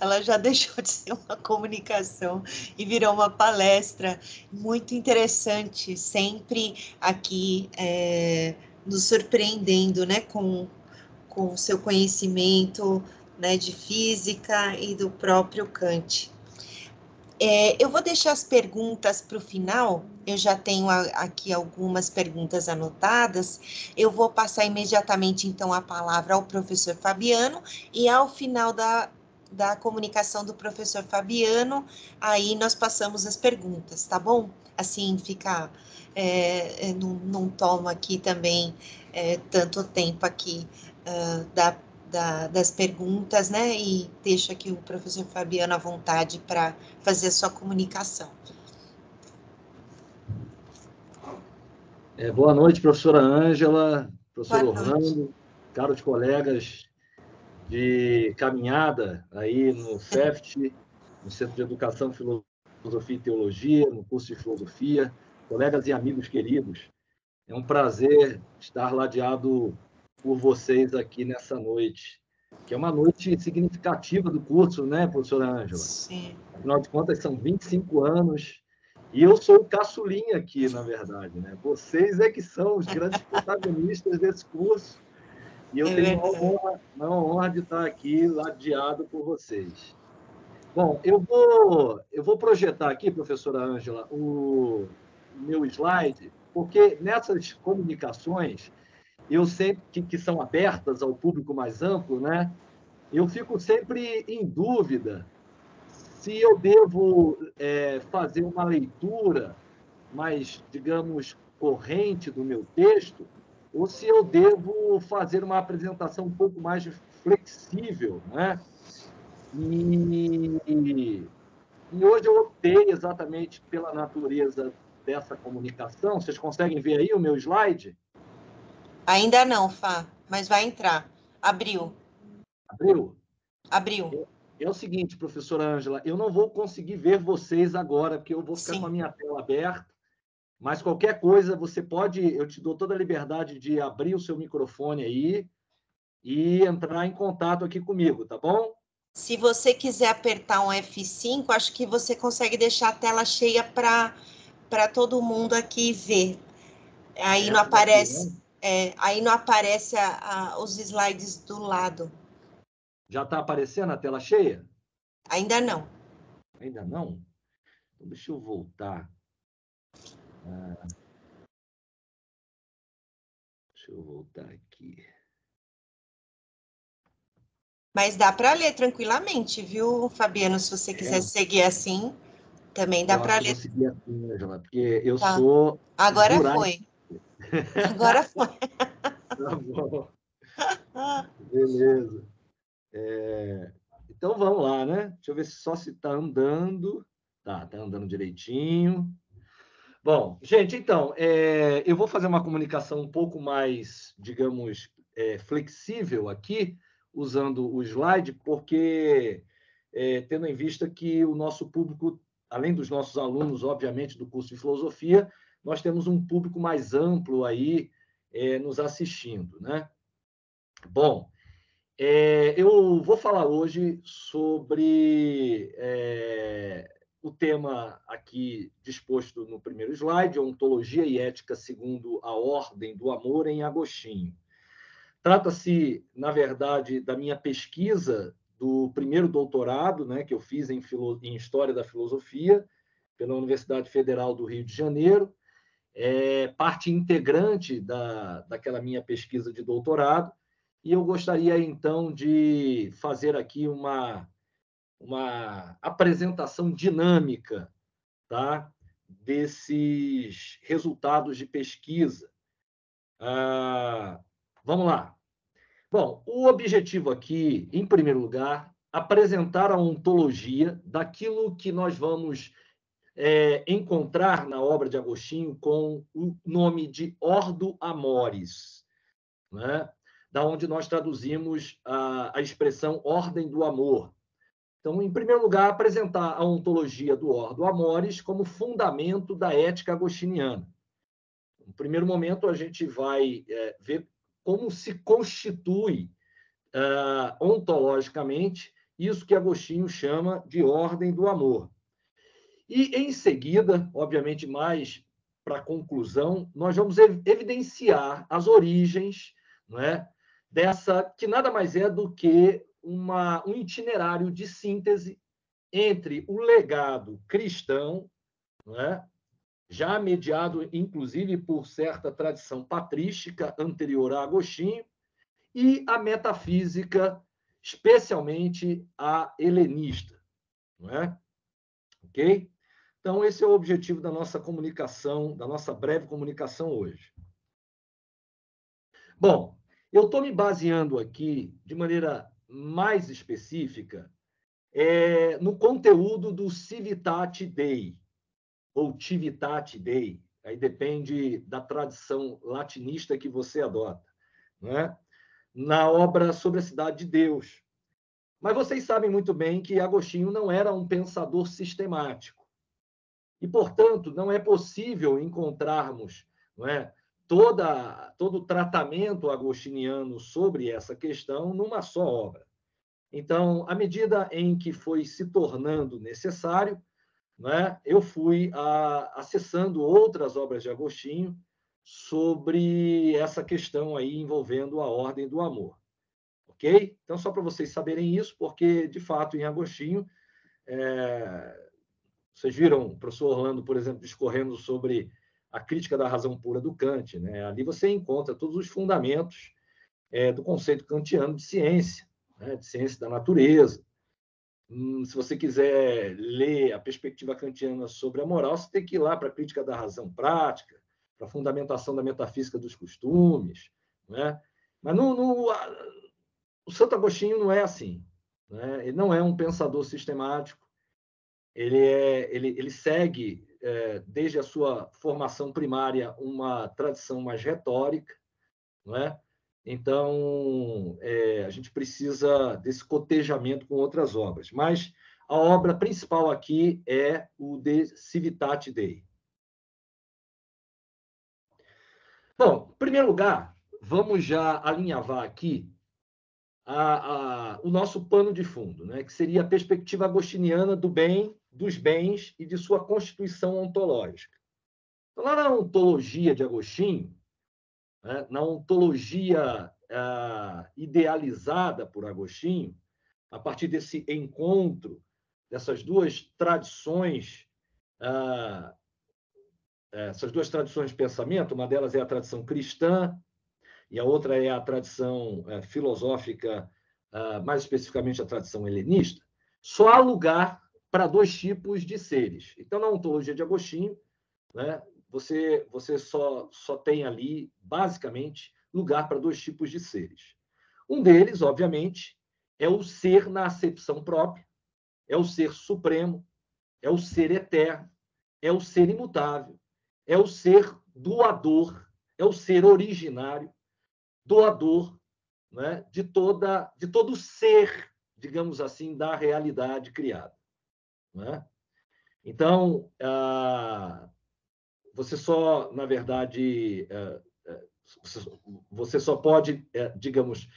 Ela já deixou de ser uma comunicação e virou uma palestra muito interessante, sempre aqui nos surpreendendo, né? Com o seu conhecimento, né, de física e do próprio Kant. Eu vou deixar as perguntas para o final, eu já tenho aqui algumas perguntas anotadas, eu vou passar imediatamente então a palavra ao professor Fabiano e ao final da comunicação do professor Fabiano, aí nós passamos as perguntas, tá bom? Assim fica, não toma aqui também tanto tempo aqui das perguntas, né? E deixo aqui o professor Fabiano à vontade para fazer a sua comunicação. Boa noite, professora Ângela, professor Orlando, caros colegas de caminhada aí no CEFT, no Centro de Educação, Filosofia e Teologia, no curso de Filosofia, colegas e amigos queridos. É um prazer estar ladeado por vocês aqui nessa noite, que é uma noite significativa do curso, né, professora Ângela? Sim. Afinal de contas, são 25 anos, e eu sou o caçulinha aqui, na verdade, né? Vocês é que são os grandes protagonistas desse curso, e eu tenho uma honra de estar aqui ladeado por vocês. Bom, eu vou projetar aqui, professora Ângela, o meu slide, porque nessas comunicações, eu sempre que são abertas ao público mais amplo, né? Eu fico sempre em dúvida se eu devo fazer uma leitura mais, digamos, corrente do meu texto, ou se eu devo fazer uma apresentação um pouco mais flexível, né? E hoje eu optei exatamente pela natureza dessa comunicação. Vocês conseguem ver aí o meu slide? Ainda não, Fá, mas vai entrar. Abriu. Abriu? Abriu. É o seguinte, professora Ângela, eu não vou conseguir ver vocês agora, porque eu vou ficar com a minha tela aberta, mas qualquer coisa você pode, eu te dou toda a liberdade de abrir o seu microfone aí e entrar em contato aqui comigo, tá bom? Se você quiser apertar um F5, acho que você consegue deixar a tela cheia para todo mundo aqui ver. Aí não aparece... Aqui, né? Aí não aparece os slides do lado. Já está aparecendo a tela cheia? Ainda não. Ainda não? Então, deixa eu voltar. Deixa eu voltar aqui. Mas dá para ler tranquilamente, viu, Fabiano? Se você quiser seguir assim, também dá para ler. Eu seguir assim, Angela, porque eu sou... Agora foi. Agora foi. Tá bom. Beleza. Então vamos lá, né? Deixa eu ver só se está andando. Tá andando direitinho. Bom, gente, então, eu vou fazer uma comunicação um pouco mais, digamos, flexível aqui, usando o slide, porque, tendo em vista que o nosso público, além dos nossos alunos, obviamente, do curso de filosofia, nós temos um público mais amplo aí nos assistindo, né? Bom, eu vou falar hoje sobre o tema aqui disposto no primeiro slide, Ontologia e Ética segundo a Ordem do Amor em Agostinho. Trata-se, na verdade, da minha pesquisa do primeiro doutorado, né, que eu fiz em História da Filosofia pela Universidade Federal do Rio de Janeiro. É parte integrante daquela minha pesquisa de doutorado, e eu gostaria, então, de fazer aqui uma apresentação dinâmica, tá, desses resultados de pesquisa. Vamos lá. Bom, o objetivo aqui, em primeiro lugar, apresentar a ontologia daquilo que nós vamos encontrar na obra de Agostinho com o nome de Ordo Amoris, né? Da onde nós traduzimos a expressão Ordem do Amor. Então, em primeiro lugar, apresentar a ontologia do Ordo Amoris como fundamento da ética agostiniana. No primeiro momento, a gente vai ver como se constitui ontologicamente isso que Agostinho chama de Ordem do Amor. E, em seguida, obviamente mais para a conclusão, nós vamos evidenciar as origens, não é, dessa, que nada mais é do que um itinerário de síntese entre o legado cristão, não é, já mediado, inclusive, por certa tradição patrística anterior a Agostinho, e a metafísica, especialmente a helenista, não é? Ok? Então, esse é o objetivo da nossa comunicação, da nossa breve comunicação hoje. Bom, eu estou me baseando aqui, de maneira mais específica, no conteúdo do Civitate Dei, ou Civitate Dei, aí depende da tradição latinista que você adota, né? Na obra sobre a Cidade de Deus. Mas vocês sabem muito bem que Agostinho não era um pensador sistemático. E, portanto, não é possível encontrarmos, não é, todo o tratamento agostiniano sobre essa questão numa só obra. Então, à medida em que foi se tornando necessário, não é, eu fui acessando outras obras de Agostinho sobre essa questão aí envolvendo a Ordem do Amor. Ok? Então, só para vocês saberem isso, porque, de fato, em Agostinho... Vocês viram o professor Orlando, por exemplo, discorrendo sobre a Crítica da Razão Pura do Kant, né? Ali você encontra todos os fundamentos do conceito kantiano de ciência, né? De ciência da natureza. Se você quiser ler a perspectiva kantiana sobre a moral, você tem que ir lá para a Crítica da Razão Prática, para a Fundamentação da Metafísica dos Costumes, né? Mas o Santo Agostinho não é assim, né? Ele não é um pensador sistemático. Ele segue, desde a sua formação primária, uma tradição mais retórica, não é? Então, a gente precisa desse cotejamento com outras obras. Mas a obra principal aqui é o De Civitate Dei. Bom, em primeiro lugar, vamos já alinhavar aqui o nosso pano de fundo, né? Que seria a perspectiva agostiniana do bem, dos bens e de sua constituição ontológica. Então, lá na ontologia de Agostinho, né, na ontologia idealizada por Agostinho, a partir desse encontro dessas duas tradições de pensamento, uma delas é a tradição cristã e a outra é a tradição filosófica, mais especificamente a tradição helenista, só há lugar para dois tipos de seres. Então, na ontologia de Agostinho, né, você só tem ali, basicamente, lugar para dois tipos de seres. Um deles, obviamente, é o ser na acepção própria, é o ser supremo, é o ser eterno, é o ser imutável, é o ser doador, é o ser originário, doador, né, de todo o ser, digamos assim, da realidade criada. Né? Então, você só, na verdade, você só pode, digamos,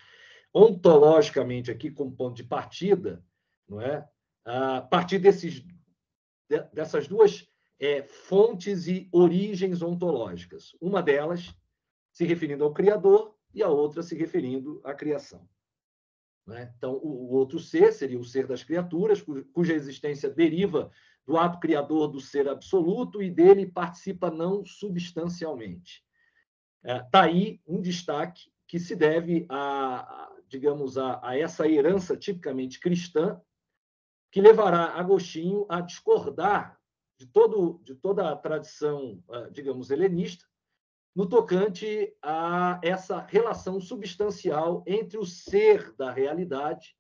ontologicamente aqui, como ponto de partida, não é? A partir dessas duas fontes e origens ontológicas. Uma delas se referindo ao Criador e a outra se referindo à criação. Né? Então, o outro ser seria o ser das criaturas, cuja existência deriva do ato criador do ser absoluto e dele participa não substancialmente. Está aí um destaque que se deve a essa herança tipicamente cristã, que levará Agostinho a discordar de toda a tradição, digamos, helenista, no tocante a essa relação substancial entre o ser da realidade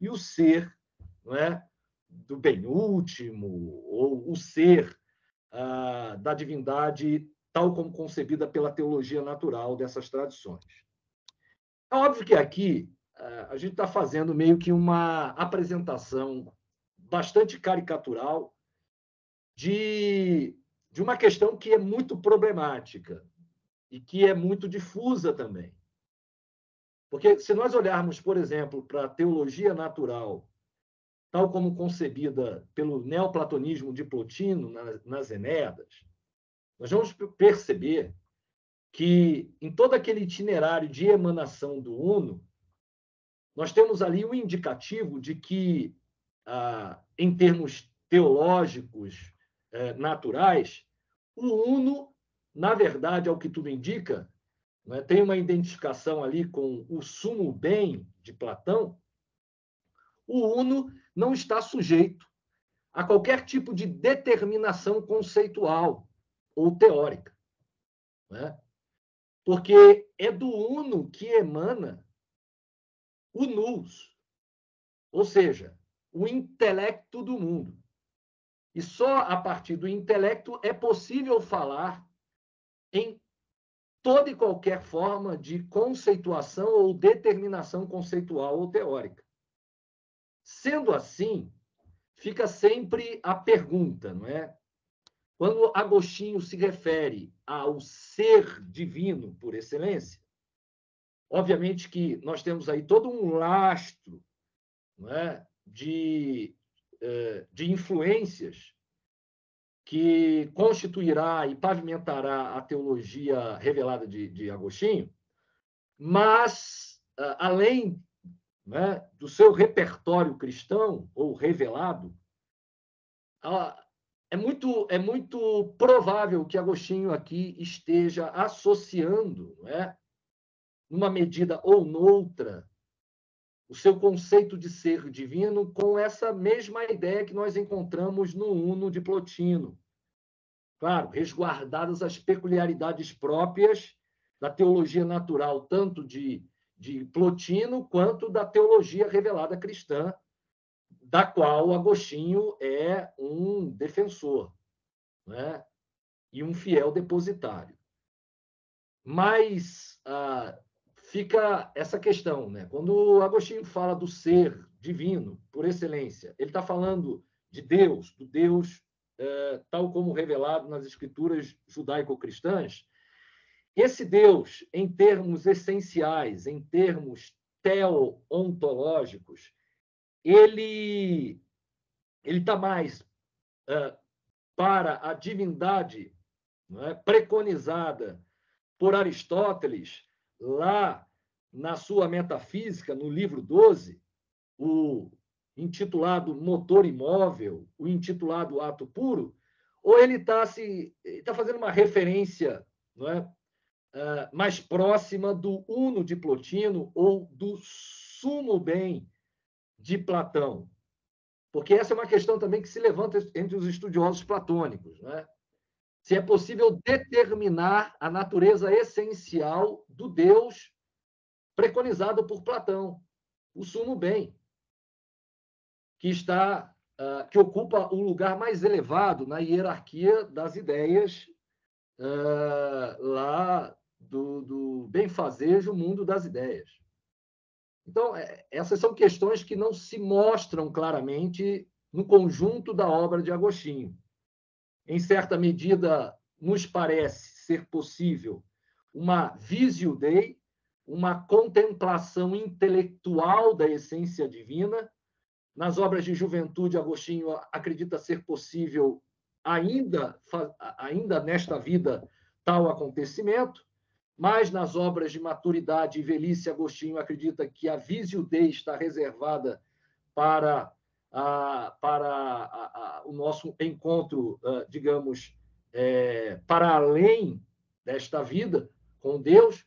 e o ser, não é, do bem último, ou o ser da divindade, tal como concebida pela teologia natural dessas tradições. É óbvio que aqui a gente está fazendo meio que uma apresentação bastante caricatural de uma questão que é muito problemática e que é muito difusa também. Porque se nós olharmos, por exemplo, para a teologia natural, tal como concebida pelo neoplatonismo de Plotino nas Enéadas, nós vamos perceber que, em todo aquele itinerário de emanação do Uno, nós temos ali o indicativo de que, em termos teológicos naturais, o Uno, na verdade, ao que tudo indica, né, tem uma identificação ali com o sumo bem de Platão. O Uno não está sujeito a qualquer tipo de determinação conceitual ou teórica, né? Porque é do Uno que emana o nous, ou seja, o intelecto do mundo. E só a partir do intelecto é possível falar em toda e qualquer forma de conceituação ou determinação conceitual ou teórica. Sendo assim, fica sempre a pergunta, não é? Quando Agostinho se refere ao ser divino por excelência, obviamente que nós temos aí todo um lastro, não é, de influências que constituirá e pavimentará a teologia revelada de Agostinho, mas, além, né, do seu repertório cristão ou revelado, é muito provável que Agostinho aqui esteja associando, né, numa medida ou noutra, o seu conceito de ser divino com essa mesma ideia que nós encontramos no Uno de Plotino. Claro, resguardadas as peculiaridades próprias da teologia natural, tanto de Plotino quanto da teologia revelada cristã, da qual Agostinho é um defensor, né, e um fiel depositário. Mas fica essa questão, né? Quando Agostinho fala do ser divino por excelência, ele está falando de Deus, do Deus tal como revelado nas escrituras judaico-cristãs. Esse Deus, em termos essenciais, em termos teoontológicos, ele está mais para a divindade, não é, preconizada por Aristóteles lá na sua Metafísica, no livro 12, o intitulado Motor Imóvel, o intitulado Ato Puro, ou ele está fazendo uma referência, não é, mais próxima do Uno de Plotino ou do Sumo Bem de Platão, porque essa é uma questão também que se levanta entre os estudiosos platônicos, né? Se é possível determinar a natureza essencial do Deus preconizado por Platão, o sumo bem, que ocupa o lugar mais elevado na hierarquia das ideias lá do benfazejo mundo das ideias. Então, essas são questões que não se mostram claramente no conjunto da obra de Agostinho. Em certa medida, nos parece ser possível uma visio Dei, uma contemplação intelectual da essência divina. Nas obras de juventude, Agostinho acredita ser possível, ainda nesta vida, tal acontecimento, mas nas obras de maturidade e velhice, Agostinho acredita que a visio Dei está reservada para o nosso encontro, digamos, para além desta vida com Deus,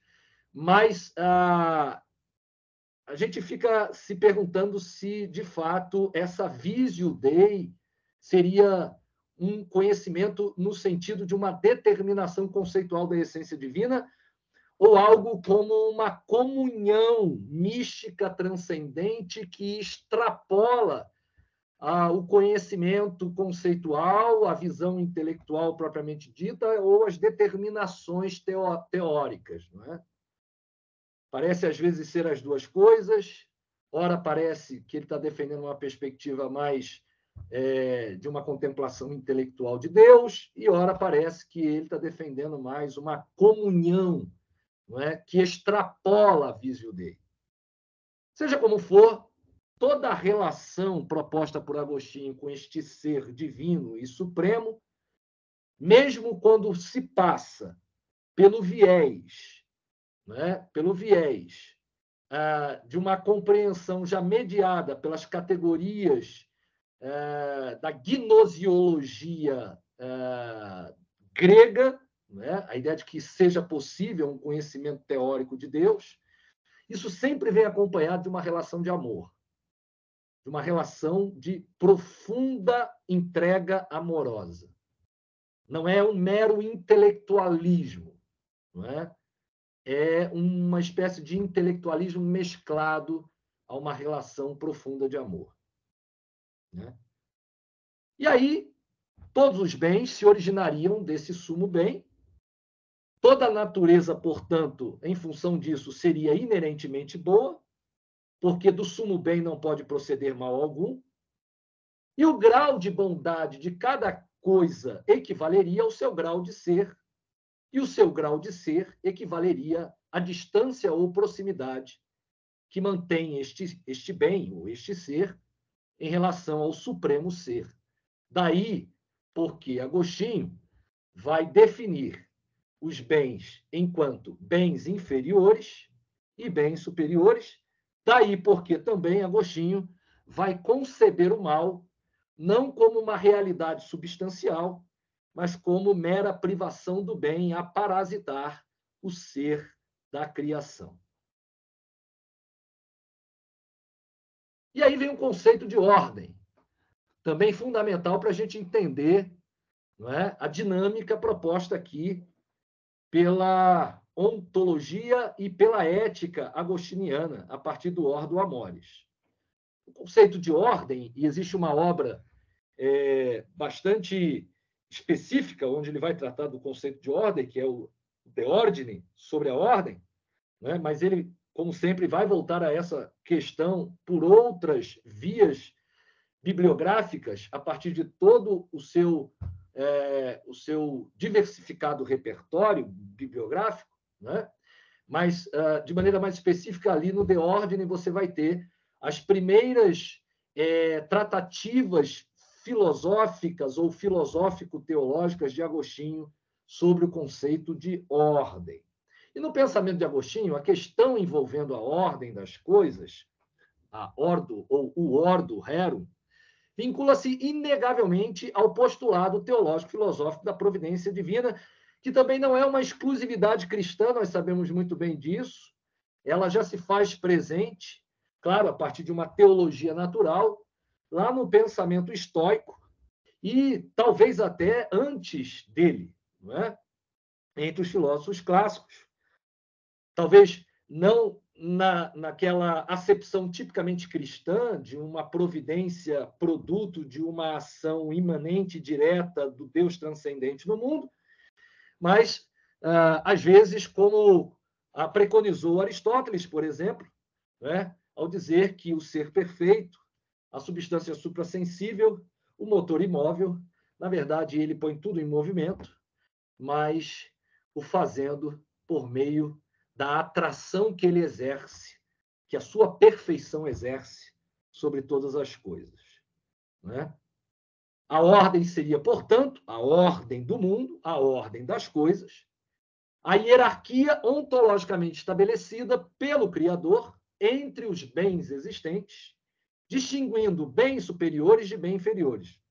mas a gente fica se perguntando se, de fato, essa visio Dei seria um conhecimento no sentido de uma determinação conceitual da essência divina ou algo como uma comunhão mística transcendente que extrapola o conhecimento conceitual, a visão intelectual propriamente dita ou as determinações teóricas, não é? Parece, às vezes, ser as duas coisas. Ora, parece que ele está defendendo uma perspectiva mais de uma contemplação intelectual de Deus, e, ora, parece que ele está defendendo mais uma comunhão, não é, que extrapola a visio Dei. Seja como for, toda a relação proposta por Agostinho com este ser divino e supremo, mesmo quando se passa pelo viés, né, pelo viés de uma compreensão já mediada pelas categorias da gnosiologia grega, né, a ideia de que seja possível um conhecimento teórico de Deus, isso sempre vem acompanhado de uma relação de amor, de uma relação de profunda entrega amorosa. Não é um mero intelectualismo, não é? É uma espécie de intelectualismo mesclado a uma relação profunda de amor, né? E aí, todos os bens se originariam desse sumo bem. Toda a natureza, portanto, em função disso, seria inerentemente boa, porque do sumo bem não pode proceder mal algum. E o grau de bondade de cada coisa equivaleria ao seu grau de ser, e o seu grau de ser equivaleria à distância ou proximidade que mantém este bem ou este ser em relação ao supremo ser. Daí, porque Agostinho vai definir os bens enquanto bens inferiores e bens superiores, daí porque também Agostinho vai conceber o mal não como uma realidade substancial, mas como mera privação do bem a parasitar o ser da criação. E aí vem um conceito de ordem, também fundamental para a gente entender, não é, a dinâmica proposta aqui pela ontologia e pela ética agostiniana, a partir do Ordo Amoris. O conceito de ordem, e existe uma obra bastante específica, onde ele vai tratar do conceito de ordem, que é o De Ordine, sobre a ordem, né? Mas ele, como sempre, vai voltar a essa questão por outras vias bibliográficas, a partir de todo o seu diversificado repertório bibliográfico, né? Mas, de maneira mais específica, ali no De Ordine você vai ter as primeiras tratativas filosóficas ou filosófico-teológicas de Agostinho sobre o conceito de ordem. E no pensamento de Agostinho, a questão envolvendo a ordem das coisas, a ordo ou o ordo rerum, vincula-se inegavelmente ao postulado teológico-filosófico da providência divina, que também não é uma exclusividade cristã, nós sabemos muito bem disso. Ela já se faz presente, claro, a partir de uma teologia natural, lá no pensamento estoico e talvez até antes dele, não é? Entre os filósofos clássicos. Talvez não naquela acepção tipicamente cristã de uma providência produto de uma ação imanente e direta do Deus transcendente no mundo, mas, às vezes, como preconizou Aristóteles, por exemplo, não é? ao dizer que o ser perfeito, a substância suprassensível, o motor imóvel, na verdade, ele põe tudo em movimento, mas o fazendo por meio da atração que ele exerce, que a sua perfeição exerce sobre todas as coisas, né? A ordem seria, portanto, a ordem do mundo, a ordem das coisas, a hierarquia ontologicamente estabelecida pelo Criador entre os bens existentes, distinguindo bens superiores de bens inferiores.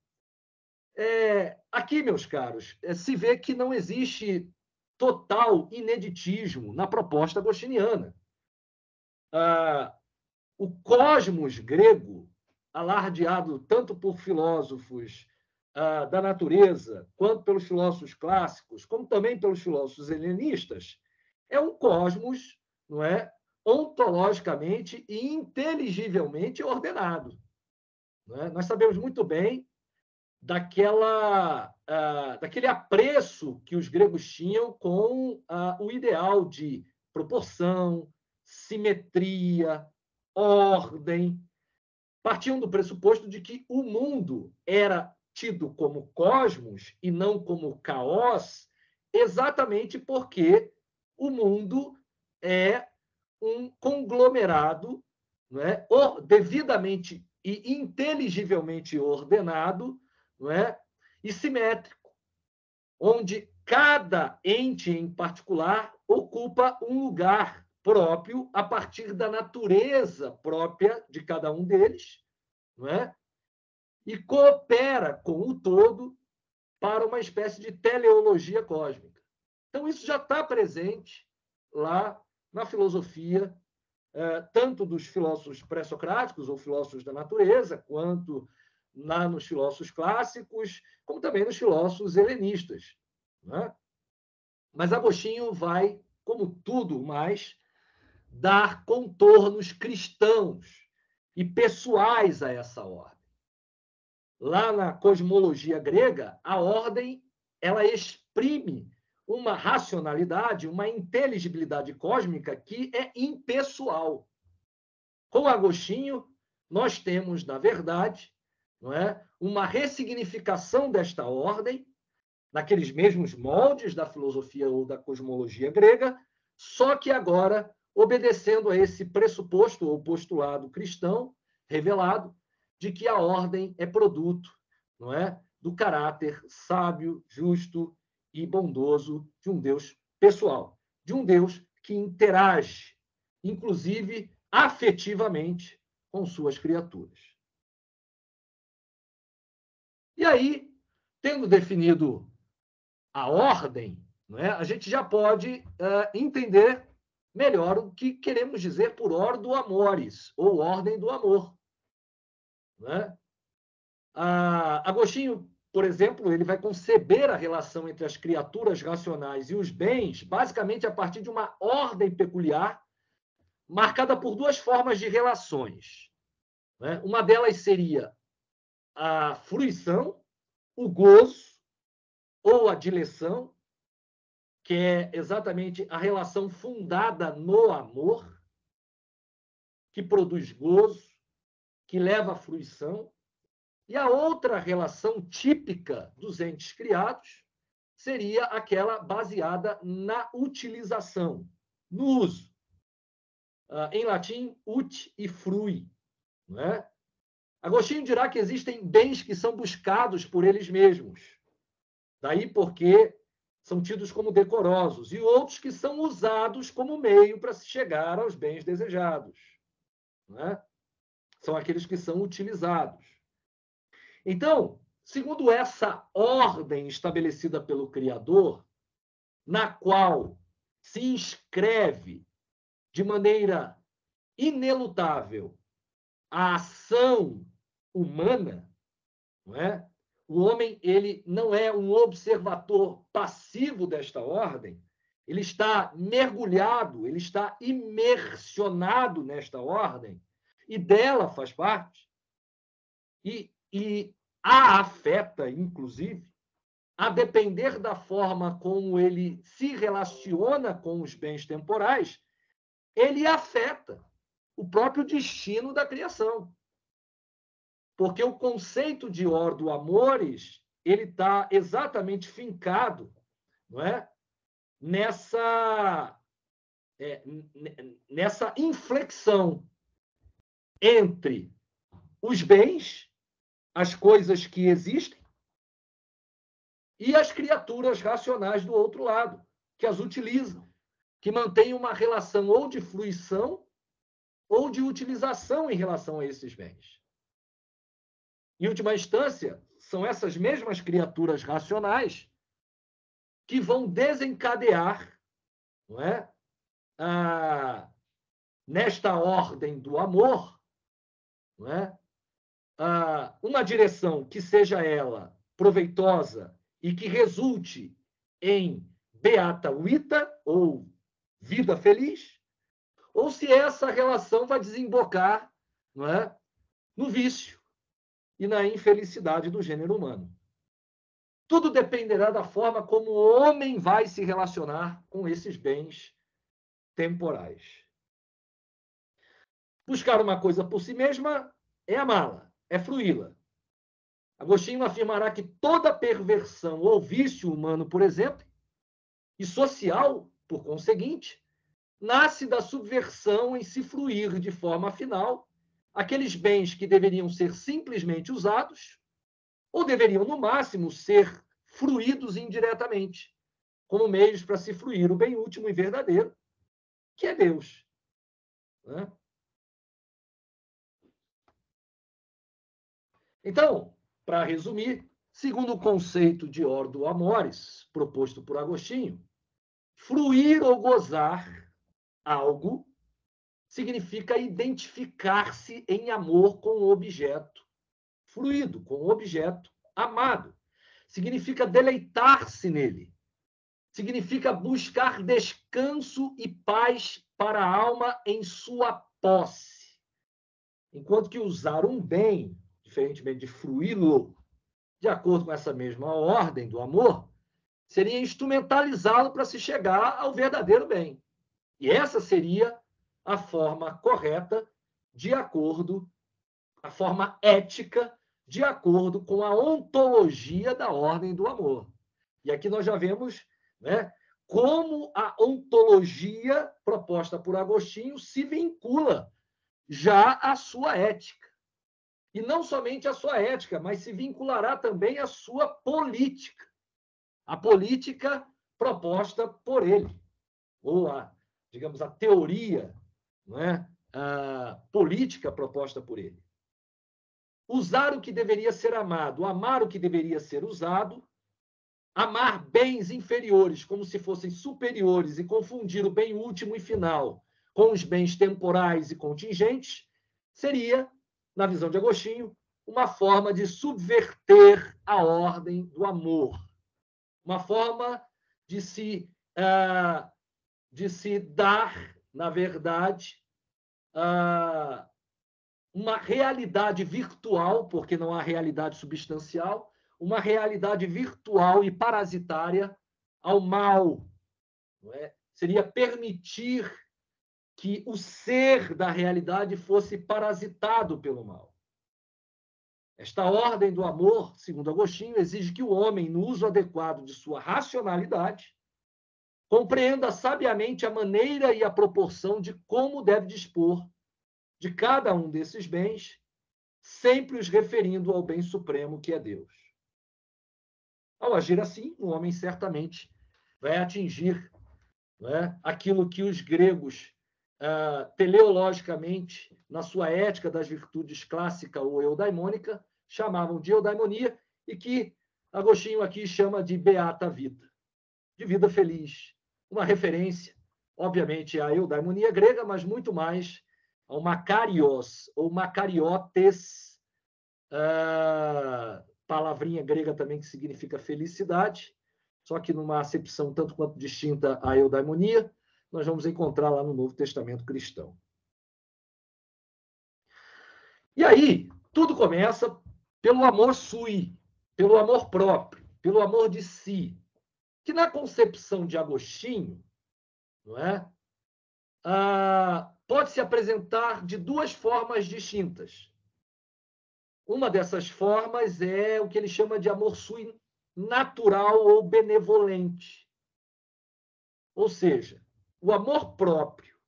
Aqui, meus caros, se vê que não existe total ineditismo na proposta agostiniana. O cosmos grego, alardeado tanto por filósofos da natureza, quanto pelos filósofos clássicos, como também pelos filósofos helenistas, é um cosmos, não é, ontologicamente e inteligivelmente ordenado, não é? Nós sabemos muito bem daquele apreço que os gregos tinham com o ideal de proporção, simetria, ordem. Partiam do pressuposto de que o mundo era tido como cosmos e não como caos, exatamente porque o mundo é um conglomerado, não é, devidamente e inteligivelmente ordenado, não é, e simétrico, onde cada ente em particular ocupa um lugar próprio a partir da natureza própria de cada um deles, não é, e coopera com o todo para uma espécie de teleologia cósmica. Então, isso já está presente lá na filosofia, tanto dos filósofos pré-socráticos ou filósofos da natureza, quanto nos filósofos clássicos, como também nos filósofos helenistas, né? Mas Agostinho vai, como tudo mais, dar contornos cristãos e pessoais a essa ordem. Lá na cosmologia grega, a ordem ela exprime uma racionalidade, uma inteligibilidade cósmica que é impessoal. Com Agostinho, nós temos, na verdade, não é, uma ressignificação desta ordem, naqueles mesmos moldes da filosofia ou da cosmologia grega, só que agora obedecendo a esse pressuposto ou postulado cristão revelado de que a ordem é produto, não é, do caráter sábio, justo e bondoso de um Deus pessoal, de um Deus que interage, inclusive afetivamente, com suas criaturas. E aí, tendo definido a ordem, não é, a gente já pode entender melhor o que queremos dizer por Ordo Amoris, ou ordem do amor, não é? Agostinho, por exemplo, ele vai conceber a relação entre as criaturas racionais e os bens basicamente a partir de uma ordem peculiar marcada por duas formas de relações, não é? Uma delas seria a fruição, o gozo ou a dileção, que é exatamente a relação fundada no amor, que produz gozo, que leva à fruição. E a outra relação típica dos entes criados seria aquela baseada na utilização, no uso. Em latim, ut e frui, não é? Agostinho dirá que existem bens que são buscados por eles mesmos, daí porque são tidos como decorosos, e outros que são usados como meio para se chegar aos bens desejados, né? São aqueles que são utilizados. Então, segundo essa ordem estabelecida pelo Criador, na qual se inscreve de maneira inelutável a ação humana, não é? O homem ele não é um observador passivo desta ordem, ele está mergulhado, ele está imersionado nesta ordem, e dela faz parte, e a afeta, inclusive, a depender da forma como ele se relaciona com os bens temporais, ele afeta o próprio destino da criação. Porque o conceito de Ordo Amoris ele está exatamente fincado, não é? Nessa inflexão entre os bens, as coisas que existem, e as criaturas racionais do outro lado, que as utilizam, que mantêm uma relação ou de fruição ou de utilização em relação a esses bens. Em última instância, são essas mesmas criaturas racionais que vão desencadear, não é? Nesta ordem do amor, não é? Uma direção que seja ela proveitosa e que resulte em beata vita, ou vida feliz, ou se essa relação vai desembocar, não é? No vício e na infelicidade do gênero humano. Tudo dependerá da forma como o homem vai se relacionar com esses bens temporais. Buscar uma coisa por si mesma é amá-la, é fruí-la. Agostinho afirmará que toda perversão ou vício humano, por exemplo, e social, por conseguinte, nasce da subversão em se fruir de forma final aqueles bens que deveriam ser simplesmente usados ou deveriam, no máximo, ser fruídos indiretamente, como meios para se fruir o bem último e verdadeiro, que é Deus. Né? Então, para resumir, segundo o conceito de Ordo Amoris, proposto por Agostinho, fruir ou gozar algo significa identificar-se em amor com o objeto fruído, com o objeto amado. Significa deleitar-se nele. Significa buscar descanso e paz para a alma em sua posse. Enquanto que usar um bem, diferentemente de fruí-lo, de acordo com essa mesma ordem do amor, seria instrumentalizá-lo para se chegar ao verdadeiro bem. E essa seria a forma correta, de acordo, a forma ética, de acordo com a ontologia da ordem do amor. E aqui nós já vemos, né, como a ontologia proposta por Agostinho se vincula já à sua ética. E não somente à sua ética, mas se vinculará também à sua política. A política proposta por ele, ou digamos, a teoria, não é? A política proposta por ele. Usar o que deveria ser amado, amar o que deveria ser usado, amar bens inferiores como se fossem superiores e confundir o bem último e final com os bens temporais e contingentes, seria, na visão de Agostinho, uma forma de subverter a ordem do amor. Uma forma de se dar, na verdade, uma realidade virtual, porque não há realidade substancial, uma realidade virtual e parasitária ao mal. Não é? Seria permitir que o ser da realidade fosse parasitado pelo mal. Esta ordem do amor, segundo Agostinho, exige que o homem, no uso adequado de sua racionalidade, compreenda sabiamente a maneira e a proporção de como deve dispor de cada um desses bens, sempre os referindo ao bem supremo que é Deus. Ao agir assim, o homem certamente vai atingir, não é, aquilo que os gregos, teleologicamente, na sua ética das virtudes clássica ou eudaimônica, chamavam de eudaimonia e que Agostinho aqui chama de beata vida, de vida feliz. Uma referência, obviamente, à eudaimonia grega, mas muito mais ao makarios ou makariotes, palavrinha grega também que significa felicidade, só que numa acepção tanto quanto distinta à eudaimonia, nós vamos encontrar lá no Novo Testamento cristão. E aí, tudo começa pelo amor sui, pelo amor próprio, pelo amor de si, que na concepção de Agostinho, não é? pode se apresentar de duas formas distintas. Uma dessas formas é o que ele chama de amor sui natural ou benevolente. Ou seja, o amor próprio,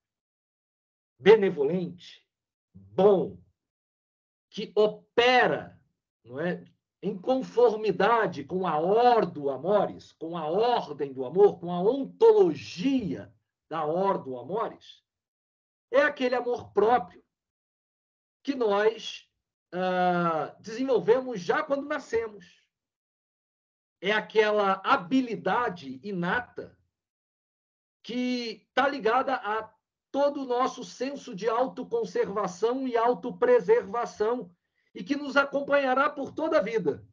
benevolente, bom, que opera, não é, em conformidade com a Ordo Amoris, com a ordem do amor, com a ontologia da Ordo Amoris, é aquele amor próprio que nós desenvolvemos já quando nascemos. É aquela habilidade inata que está ligada a todo o nosso senso de autoconservação e autopreservação e que nos acompanhará por toda a vida,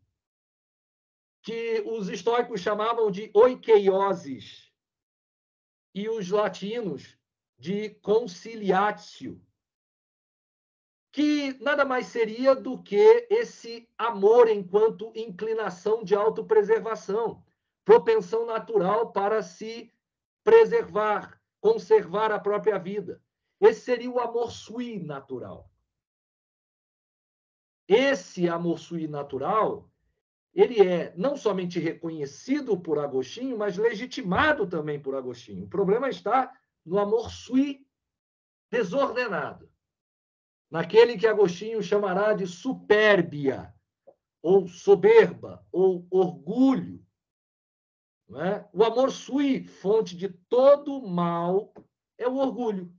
que os estoicos chamavam de oikeioses e os latinos de conciliatio, que nada mais seria do que esse amor enquanto inclinação de autopreservação, propensão natural para se preservar, conservar a própria vida. Esse seria o amor sui natural. Esse amor sui natural, ele é não somente reconhecido por Agostinho, mas legitimado também por Agostinho. O problema está no amor sui desordenado, naquele que Agostinho chamará de supérbia, ou soberba, ou orgulho. Não é? O amor sui, fonte de todo mal, é o orgulho.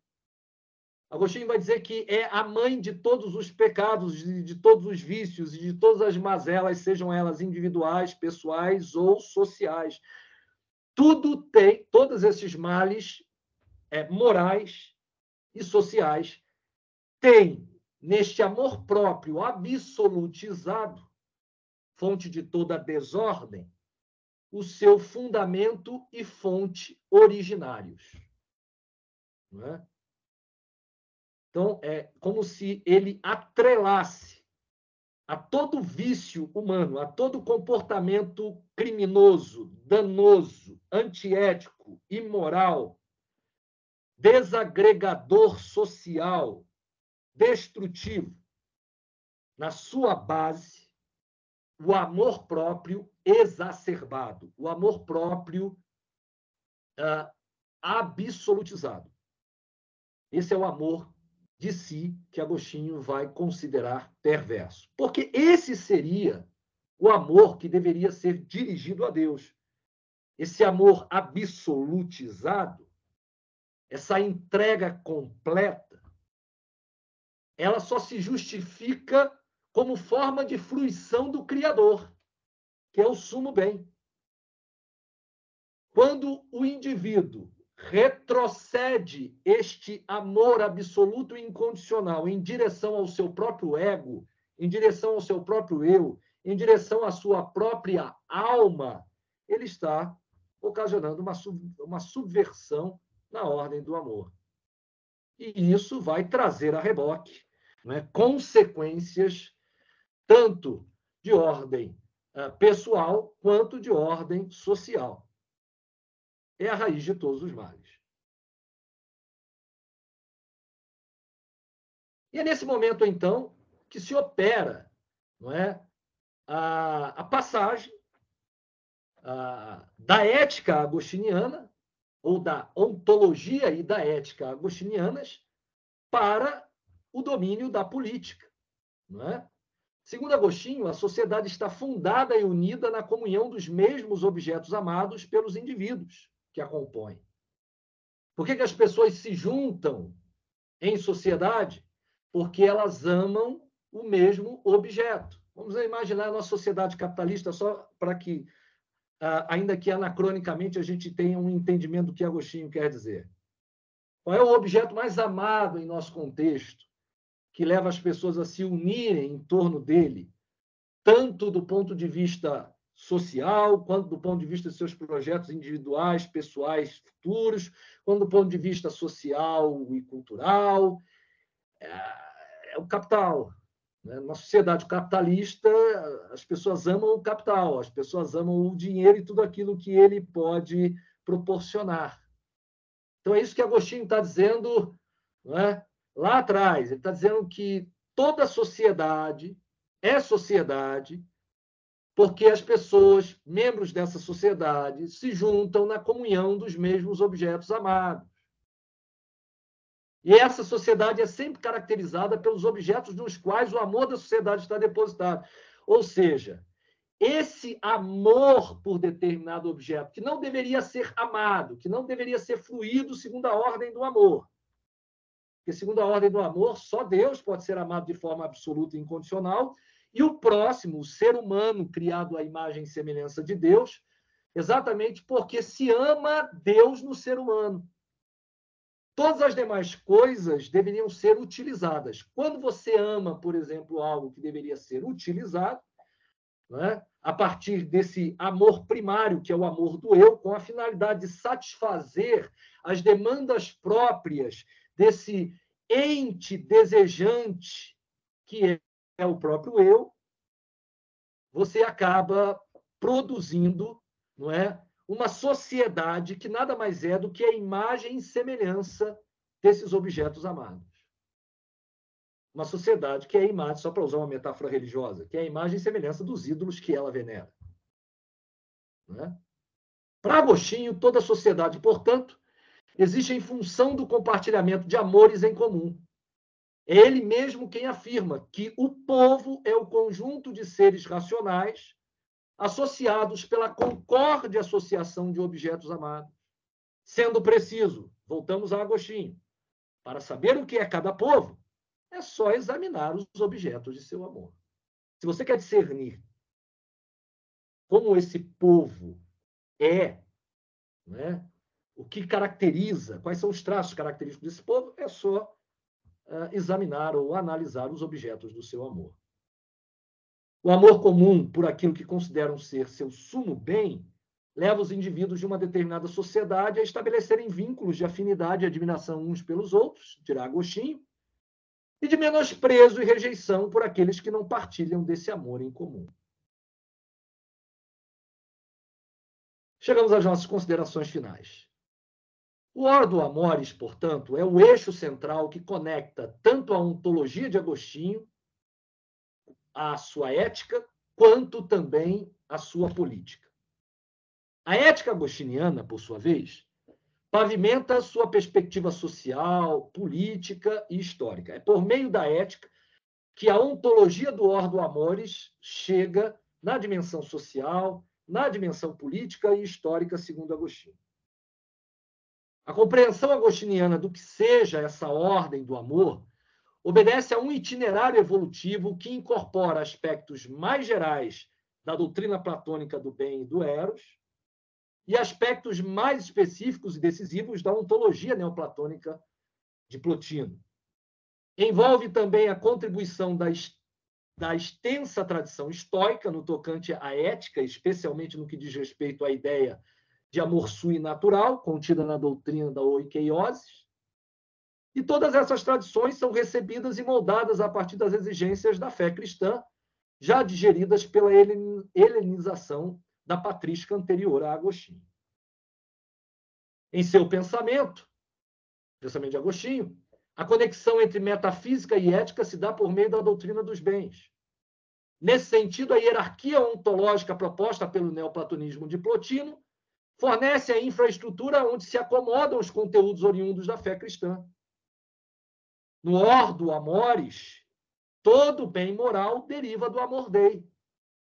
Agostinho vai dizer que é a mãe de todos os pecados, de todos os vícios, e de todas as mazelas, sejam elas individuais, pessoais ou sociais. Tudo tem, todos esses males morais e sociais, tem, neste amor próprio absolutizado, fonte de toda desordem, o seu fundamento e fonte originários. Não é? Então, é como se ele atrelasse a todo vício humano, a todo comportamento criminoso, danoso, antiético, imoral, desagregador social, destrutivo, na sua base, o amor próprio exacerbado, o amor próprio absolutizado. Esse é o amor de si que Agostinho vai considerar perverso, porque esse seria o amor que deveria ser dirigido a Deus. Esse amor absolutizado, essa entrega completa, ela só se justifica como forma de fruição do Criador, que é o sumo bem. Quando o indivíduo retrocede este amor absoluto e incondicional em direção ao seu próprio ego, em direção ao seu próprio eu, em direção à sua própria alma, ele está ocasionando uma subversão na ordem do amor. E isso vai trazer a reboque, né, consequências tanto de ordem pessoal quanto de ordem social. É a raiz de todos os males. E é nesse momento, então, que se opera, não é, a passagem da ética agostiniana, ou da ontologia e da ética agostinianas, para o domínio da política. Não é? Segundo Agostinho, a sociedade está fundada e unida na comunhão dos mesmos objetos amados pelos indivíduos que a compõem. Por que as pessoas se juntam em sociedade? Porque elas amam o mesmo objeto. Vamos imaginar a nossa sociedade capitalista, só para que, ainda que anacronicamente a gente tenha um entendimento do que Agostinho quer dizer. Qual é o objeto mais amado em nosso contexto, que leva as pessoas a se unirem em torno dele, tanto do ponto de vista social, quanto do ponto de vista de seus projetos individuais, pessoais, futuros, quanto do ponto de vista social e cultural? É o capital. Na sociedade capitalista, as pessoas amam o capital, as pessoas amam o dinheiro e tudo aquilo que ele pode proporcionar. Então, é isso que Agostinho está dizendo não é? Lá atrás, ele está dizendo que toda sociedade é sociedade porque as pessoas, membros dessa sociedade, se juntam na comunhão dos mesmos objetos amados. E essa sociedade é sempre caracterizada pelos objetos nos quais o amor da sociedade está depositado. Ou seja, esse amor por determinado objeto, que não deveria ser amado, que não deveria ser fluído segundo a ordem do amor. Porque, segundo a ordem do amor, só Deus pode ser amado de forma absoluta e incondicional. E o próximo, o ser humano criado à imagem e semelhança de Deus, exatamente porque se ama Deus no ser humano. Todas as demais coisas deveriam ser utilizadas. Quando você ama, por exemplo, algo que deveria ser utilizado, né, a partir desse amor primário, que é o amor do eu, com a finalidade de satisfazer as demandas próprias desse ente desejante que é o próprio eu, você acaba produzindo, não é, uma sociedade que nada mais é do que a imagem e semelhança desses objetos amados. Uma sociedade que é a imagem, só para usar uma metáfora religiosa, que é a imagem e semelhança dos ídolos que ela venera. Não é? Para Agostinho, toda sociedade, portanto, existe em função do compartilhamento de amores em comum. É ele mesmo quem afirma que o povo é o conjunto de seres racionais associados pela concórdia e associação de objetos amados. Sendo preciso, voltamos a Agostinho, para saber o que é cada povo, é só examinar os objetos de seu amor. Se você quer discernir como esse povo é, né, o que caracteriza, quais são os traços característicos desse povo, é só examinar ou analisar os objetos do seu amor. O amor comum por aquilo que consideram ser seu sumo bem leva os indivíduos de uma determinada sociedade a estabelecerem vínculos de afinidade e admiração uns pelos outros, dirá Agostinho, e de menosprezo e rejeição por aqueles que não partilham desse amor em comum. Chegamos às nossas considerações finais. O Ordo Amoris, portanto, é o eixo central que conecta tanto a ontologia de Agostinho, a sua ética, quanto também a sua política. A ética agostiniana, por sua vez, pavimenta a sua perspectiva social, política e histórica. É por meio da ética que a ontologia do Ordo Amoris chega na dimensão social, na dimensão política e histórica, segundo Agostinho. A compreensão agostiniana do que seja essa ordem do amor obedece a um itinerário evolutivo que incorpora aspectos mais gerais da doutrina platônica do bem e do eros e aspectos mais específicos e decisivos da ontologia neoplatônica de Plotino. Envolve também a contribuição da extensa tradição estoica no tocante à ética, especialmente no que diz respeito à ideia de amor sui natural, contida na doutrina da oikeiosis, e todas essas tradições são recebidas e moldadas a partir das exigências da fé cristã, já digeridas pela helenização da patrística anterior a Agostinho. Em seu pensamento de Agostinho, a conexão entre metafísica e ética se dá por meio da doutrina dos bens. Nesse sentido, a hierarquia ontológica proposta pelo neoplatonismo de Plotino fornece a infraestrutura onde se acomodam os conteúdos oriundos da fé cristã. No Ordo Amoris, todo bem moral deriva do amor Dei,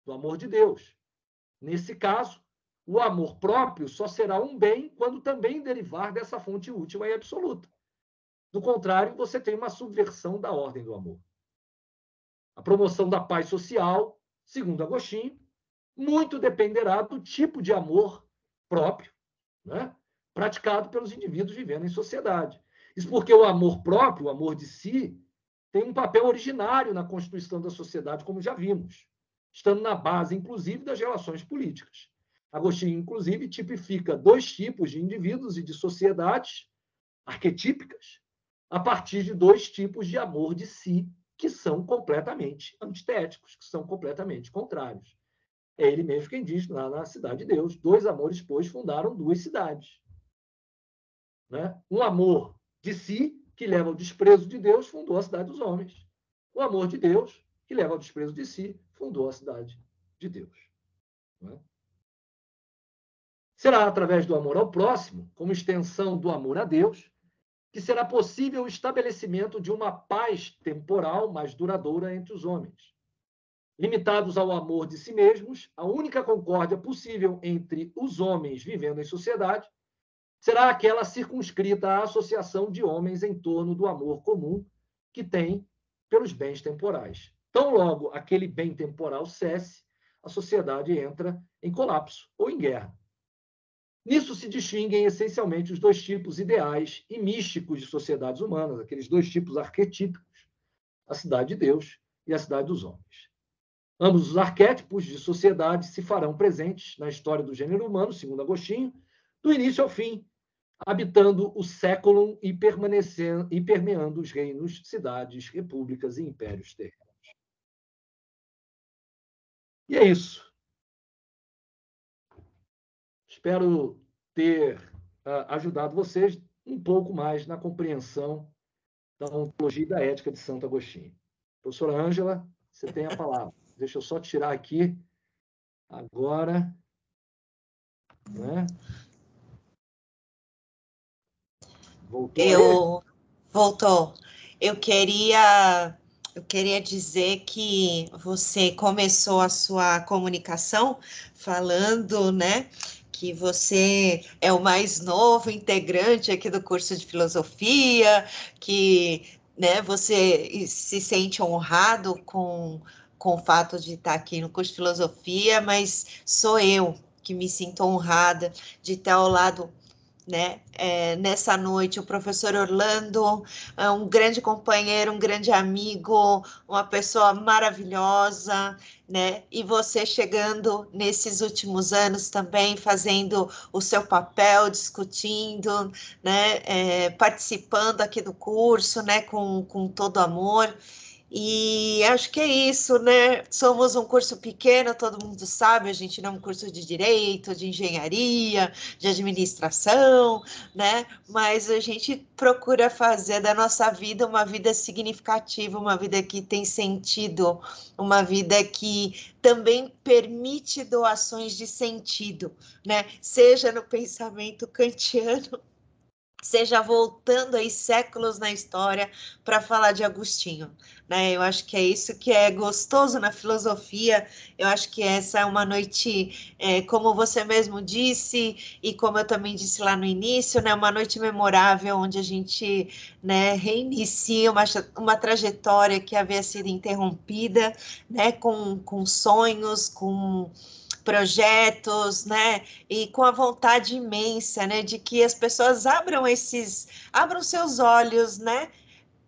do amor de Deus. Nesse caso, o amor próprio só será um bem quando também derivar dessa fonte última e absoluta. Do contrário, você tem uma subversão da ordem do amor. A promoção da paz social, segundo Agostinho, muito dependerá do tipo de amor próprio, né, praticado pelos indivíduos vivendo em sociedade. Isso porque o amor próprio, o amor de si, tem um papel originário na constituição da sociedade, como já vimos, estando na base, inclusive, das relações políticas. Agostinho, inclusive, tipifica dois tipos de indivíduos e de sociedades arquetípicas a partir de dois tipos de amor de si que são completamente antitéticos, que são completamente contrários. É ele mesmo quem diz lá na Cidade de Deus: dois amores, pois, fundaram duas cidades. Né? Um amor de si, que leva ao desprezo de Deus, fundou a cidade dos homens. O amor de Deus, que leva ao desprezo de si, fundou a cidade de Deus. Não é? Será através do amor ao próximo, como extensão do amor a Deus, que será possível o estabelecimento de uma paz temporal mais duradoura entre os homens. Limitados ao amor de si mesmos, a única concórdia possível entre os homens vivendo em sociedade será aquela circunscrita à associação de homens em torno do amor comum que tem pelos bens temporais. Tão logo aquele bem temporal cesse, a sociedade entra em colapso ou em guerra. Nisso se distinguem essencialmente os dois tipos ideais e místicos de sociedades humanas, aqueles dois tipos arquetípicos, a cidade de Deus e a cidade dos homens. Ambos os arquétipos de sociedade se farão presentes na história do gênero humano, segundo Agostinho, do início ao fim, habitando o século e permeando os reinos, cidades, repúblicas e impérios terrenos. E é isso. Espero ter ajudado vocês um pouco mais na compreensão da ontologia e da ética de Santo Agostinho. Professora Ângela, você tem a palavra. Deixa eu só tirar aqui agora. Né? Voltou. Voltou. Eu queria dizer que você começou a sua comunicação falando, né, que você é o mais novo integrante aqui do curso de filosofia, que, né, você se sente honrado com o fato de estar aqui no curso de filosofia, mas sou eu que me sinto honrada de estar ao lado, né, nessa noite, o professor Orlando, um grande companheiro, um grande amigo, uma pessoa maravilhosa, né, e você chegando nesses últimos anos também, fazendo o seu papel, discutindo, né, participando aqui do curso, né, com todo amor. E acho que é isso, né? Somos um curso pequeno, todo mundo sabe, a gente não é um curso de direito, de engenharia, de administração, né? Mas a gente procura fazer da nossa vida uma vida significativa, uma vida que tem sentido, uma vida que também permite doações de sentido, né? Seja no pensamento kantiano, seja voltando aí séculos na história para falar de Agostinho, né? Eu acho que é isso que é gostoso na filosofia. Eu acho que essa é uma noite, como você mesmo disse, e como eu também disse lá no início, né, uma noite memorável, onde a gente, né, reinicia uma trajetória que havia sido interrompida, né, com sonhos, com projetos, né, e com a vontade imensa, né, de que as pessoas abram seus olhos, né,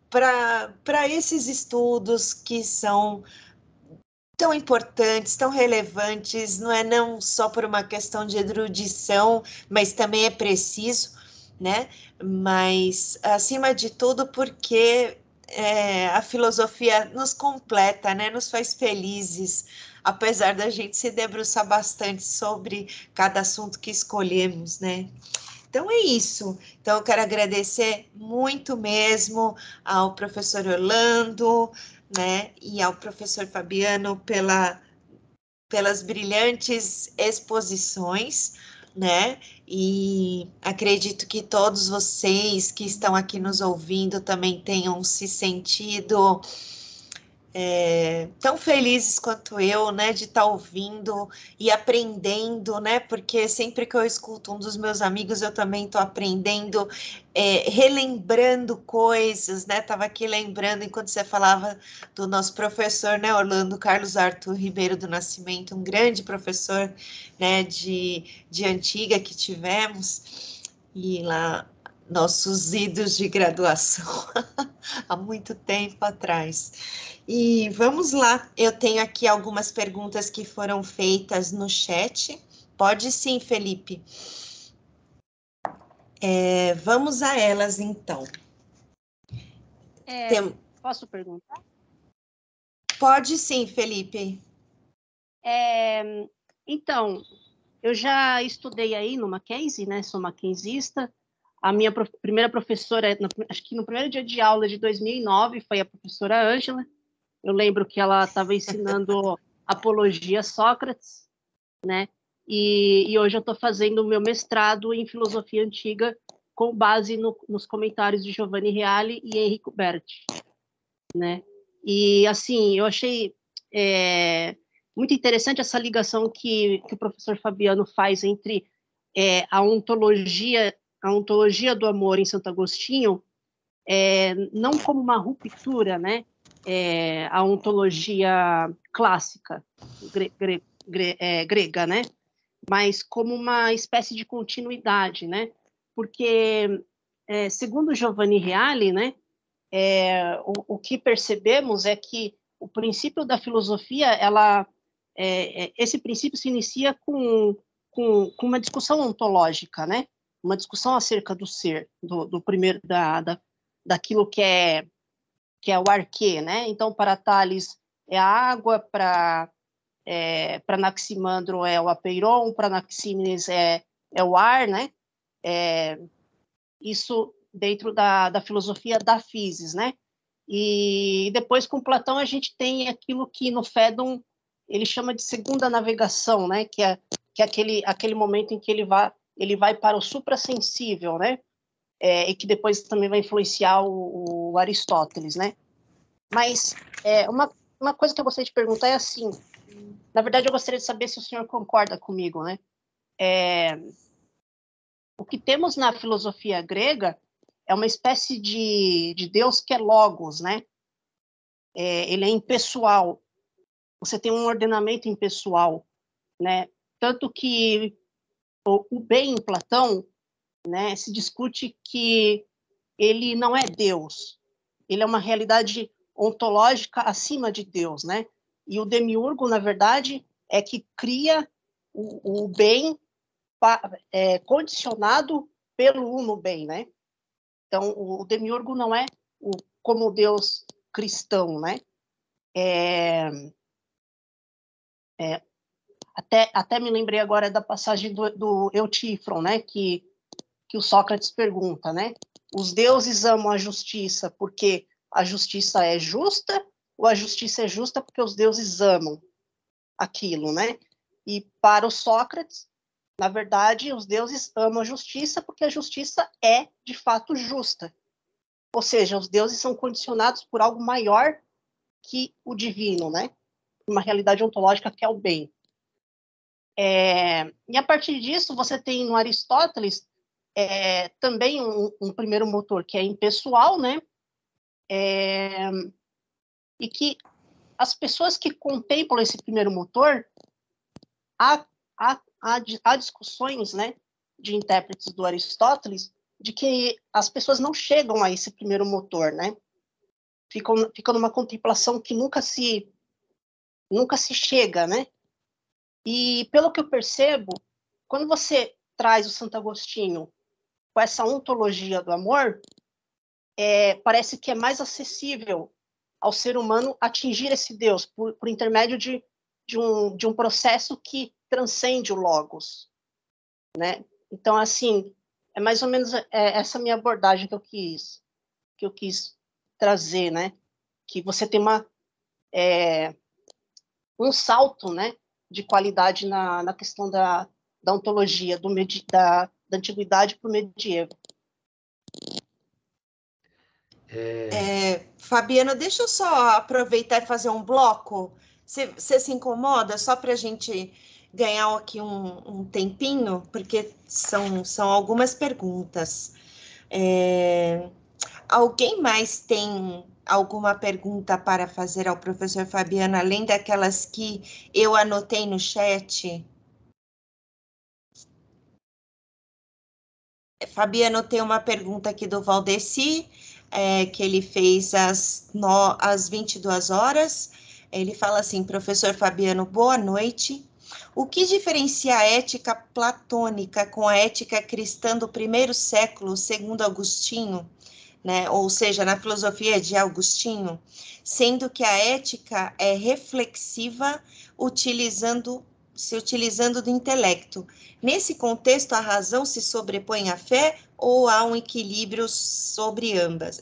para esses estudos que são tão importantes, tão relevantes, não só por uma questão de erudição, mas também é preciso, né, mas acima de tudo porque a filosofia nos completa, né, nos faz felizes, apesar da gente se debruçar bastante sobre cada assunto que escolhemos, né? Então é isso. Então eu quero agradecer muito mesmo ao professor Orlando, né, e ao professor Fabiano pelas brilhantes exposições, né? E acredito que todos vocês que estão aqui nos ouvindo também tenham se sentido tão felizes quanto eu, né, de estar ouvindo e aprendendo, né, porque sempre que eu escuto um dos meus amigos, eu também estou aprendendo, relembrando coisas, né, estava aqui lembrando, enquanto você falava do nosso professor, né, Orlando Carlos Arthur Ribeiro do Nascimento, um grande professor, né, de Antiga que tivemos, e lá nossos idos de graduação, há muito tempo atrás. E vamos lá, eu tenho aqui algumas perguntas que foram feitas no chat. Pode sim, Felipe. Vamos a elas, então. Posso perguntar? Pode sim, Felipe. Então, eu já estudei aí no Mackenzie, né? Sou mackenzista. A minha primeira professora, acho que no primeiro dia de aula de 2009, foi a professora Ângela. Eu lembro que ela estava ensinando Apologia Sócrates, né? E hoje eu estou fazendo o meu mestrado em Filosofia Antiga com base nos comentários de Giovanni Reale e Henrico Berti, né? E, assim, eu achei muito interessante essa ligação que o professor Fabiano faz entre a ontologia do amor em Santo Agostinho, não como uma ruptura, né? A ontologia clássica grega, né? Mas como uma espécie de continuidade, né? Porque, segundo Giovanni Reale, né, o que percebemos é que o princípio da filosofia, esse princípio se inicia com uma discussão ontológica, né? Uma discussão acerca do ser, do primeiro, daquilo que é o arquê, né? Então, para Thales é a água, para Anaximandro é o apeiron, para Anaximenes é o ar, né? Isso dentro da filosofia da physis, né? E depois, com Platão, a gente tem aquilo que no Fédon ele chama de segunda navegação, né? Que é aquele momento em que ele vai para o suprassensível, né? E que depois também vai influenciar o Aristóteles, né? Mas uma coisa que eu gostaria de perguntar é assim, na verdade eu gostaria de saber se o senhor concorda comigo, né? O que temos na filosofia grega é uma espécie de Deus que é logos, né? Ele é impessoal. Você tem um ordenamento impessoal, né? Tanto que o bem em Platão, né, se discute que ele não é Deus, ele é uma realidade ontológica acima de Deus, né? E o demiurgo, na verdade, é que cria o bem condicionado pelo uno bem, né? Então, o demiurgo não é como Deus cristão, né? Até me lembrei agora da passagem do Eutifron, né? Que o Sócrates pergunta, né? Os deuses amam a justiça porque a justiça é justa ou a justiça é justa porque os deuses amam aquilo, né? E para o Sócrates, na verdade, os deuses amam a justiça porque a justiça é, de fato, justa. Ou seja, os deuses são condicionados por algo maior que o divino, né? Uma realidade ontológica que é o bem. E a partir disso, você tem no Aristóteles também um primeiro motor que é impessoal, né? E que as pessoas que contemplam esse primeiro motor, há discussões, né, de intérpretes do Aristóteles de que as pessoas não chegam a esse primeiro motor, né? Ficam numa contemplação que nunca se chega, né? E pelo que eu percebo, quando você traz o Santo Agostinho com essa ontologia do amor, parece que é mais acessível ao ser humano atingir esse Deus por intermédio de um processo que transcende o logos, né? Então, assim, é mais ou menos essa minha abordagem que eu quis trazer, né? Que você tem um salto, né, de qualidade na questão da ontologia, da antiguidade para o medievo. Fabiano, deixa eu só aproveitar e fazer um bloco. Você se incomoda? Só para a gente ganhar aqui um tempinho, porque são algumas perguntas. Alguém mais tem alguma pergunta para fazer ao professor Fabiano, além daquelas que eu anotei no chat? Fabiano, tem uma pergunta aqui do Valdeci, que ele fez às 22 horas. Ele fala assim: professor Fabiano, boa noite. O que diferencia a ética platônica com a ética cristã do primeiro século, segundo Agostinho, né? Ou seja, na filosofia de Agostinho, sendo que a ética é reflexiva, utilizando se utilizando do intelecto. Nesse contexto, a razão se sobrepõe à fé ou há um equilíbrio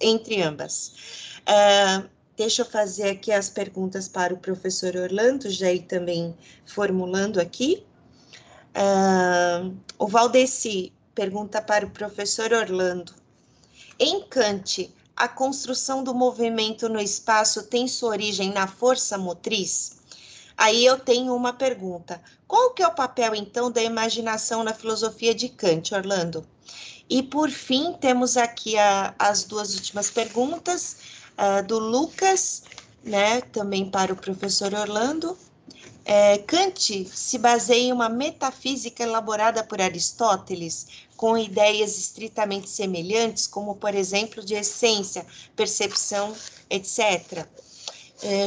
entre ambas? Deixa eu fazer aqui as perguntas para o professor Orlando, já ele também formulando aqui. O Valdeci pergunta para o professor Orlando. Em Kant, a construção do movimento no espaço tem sua origem na força motriz? Aí eu tenho uma pergunta. Qual que é o papel, então, da imaginação na filosofia de Kant, Orlando? E, por fim, temos aqui as duas últimas perguntas do Lucas, né, também para o professor Orlando. Kant se baseia em uma metafísica elaborada por Aristóteles, com ideias estritamente semelhantes, como, por exemplo, de essência, percepção, etc.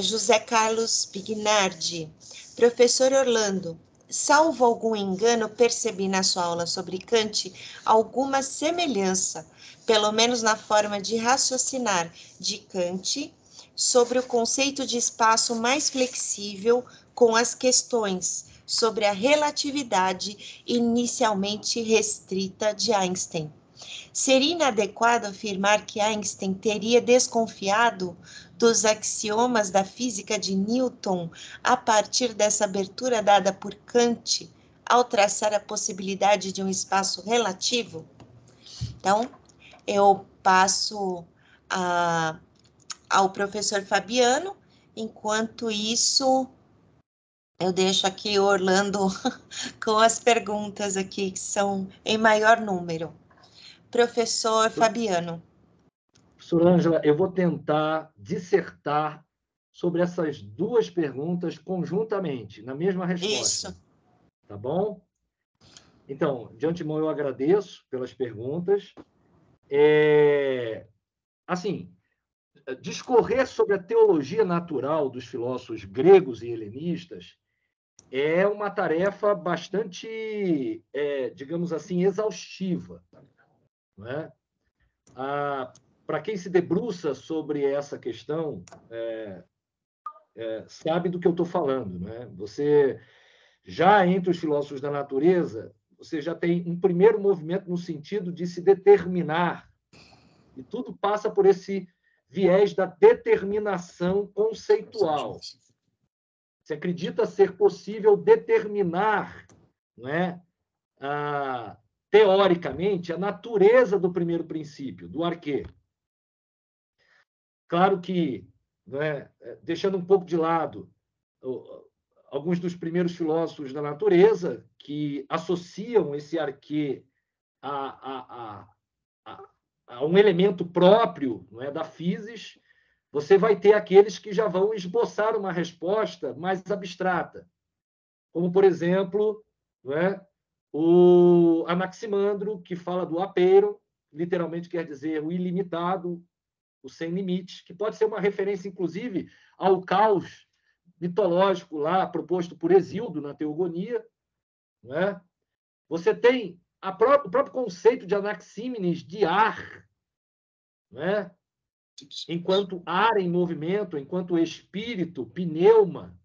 José Carlos Bignardi. Professor Orlando, salvo algum engano, percebi na sua aula sobre Kant alguma semelhança, pelo menos na forma de raciocinar de Kant, sobre o conceito de espaço mais flexível, com as questões sobre a relatividade inicialmente restrita de Einstein. Seria inadequado afirmar que Einstein teria desconfiado dos axiomas da física de Newton a partir dessa abertura dada por Kant ao traçar a possibilidade de um espaço relativo? Então, eu passo ao professor Fabiano, enquanto isso... Eu deixo aqui o Orlando com as perguntas aqui, que são em maior número. Professor Fabiano. Professora Ângela, eu vou tentar dissertar sobre essas duas perguntas conjuntamente, na mesma resposta. Isso. Tá bom? Então, de antemão, eu agradeço pelas perguntas. Assim, discorrer sobre a teologia natural dos filósofos gregos e helenistas é uma tarefa bastante, digamos assim, exaustiva, não é? Para quem se debruça sobre essa questão, sabe do que eu estou falando, não é? Você, já entre os filósofos da natureza, você já tem um primeiro movimento no sentido de se determinar, e tudo passa por esse viés da determinação conceitual. Se acredita ser possível determinar, não é, teoricamente, a natureza do primeiro princípio, do arquê. Claro que, não é, deixando um pouco de lado alguns dos primeiros filósofos da natureza que associam esse arquê a um elemento próprio, não é, da physis, você vai ter aqueles que já vão esboçar uma resposta mais abstrata, como, por exemplo, não é, o Anaximandro, que fala do apeiron, literalmente quer dizer o ilimitado, o sem limite, que pode ser uma referência, inclusive, ao caos mitológico lá proposto por Hesíodo na Teogonia. Não é? Você tem o próprio conceito de Anaximenes de ar, né? Enquanto ar em movimento, enquanto espírito, pneuma,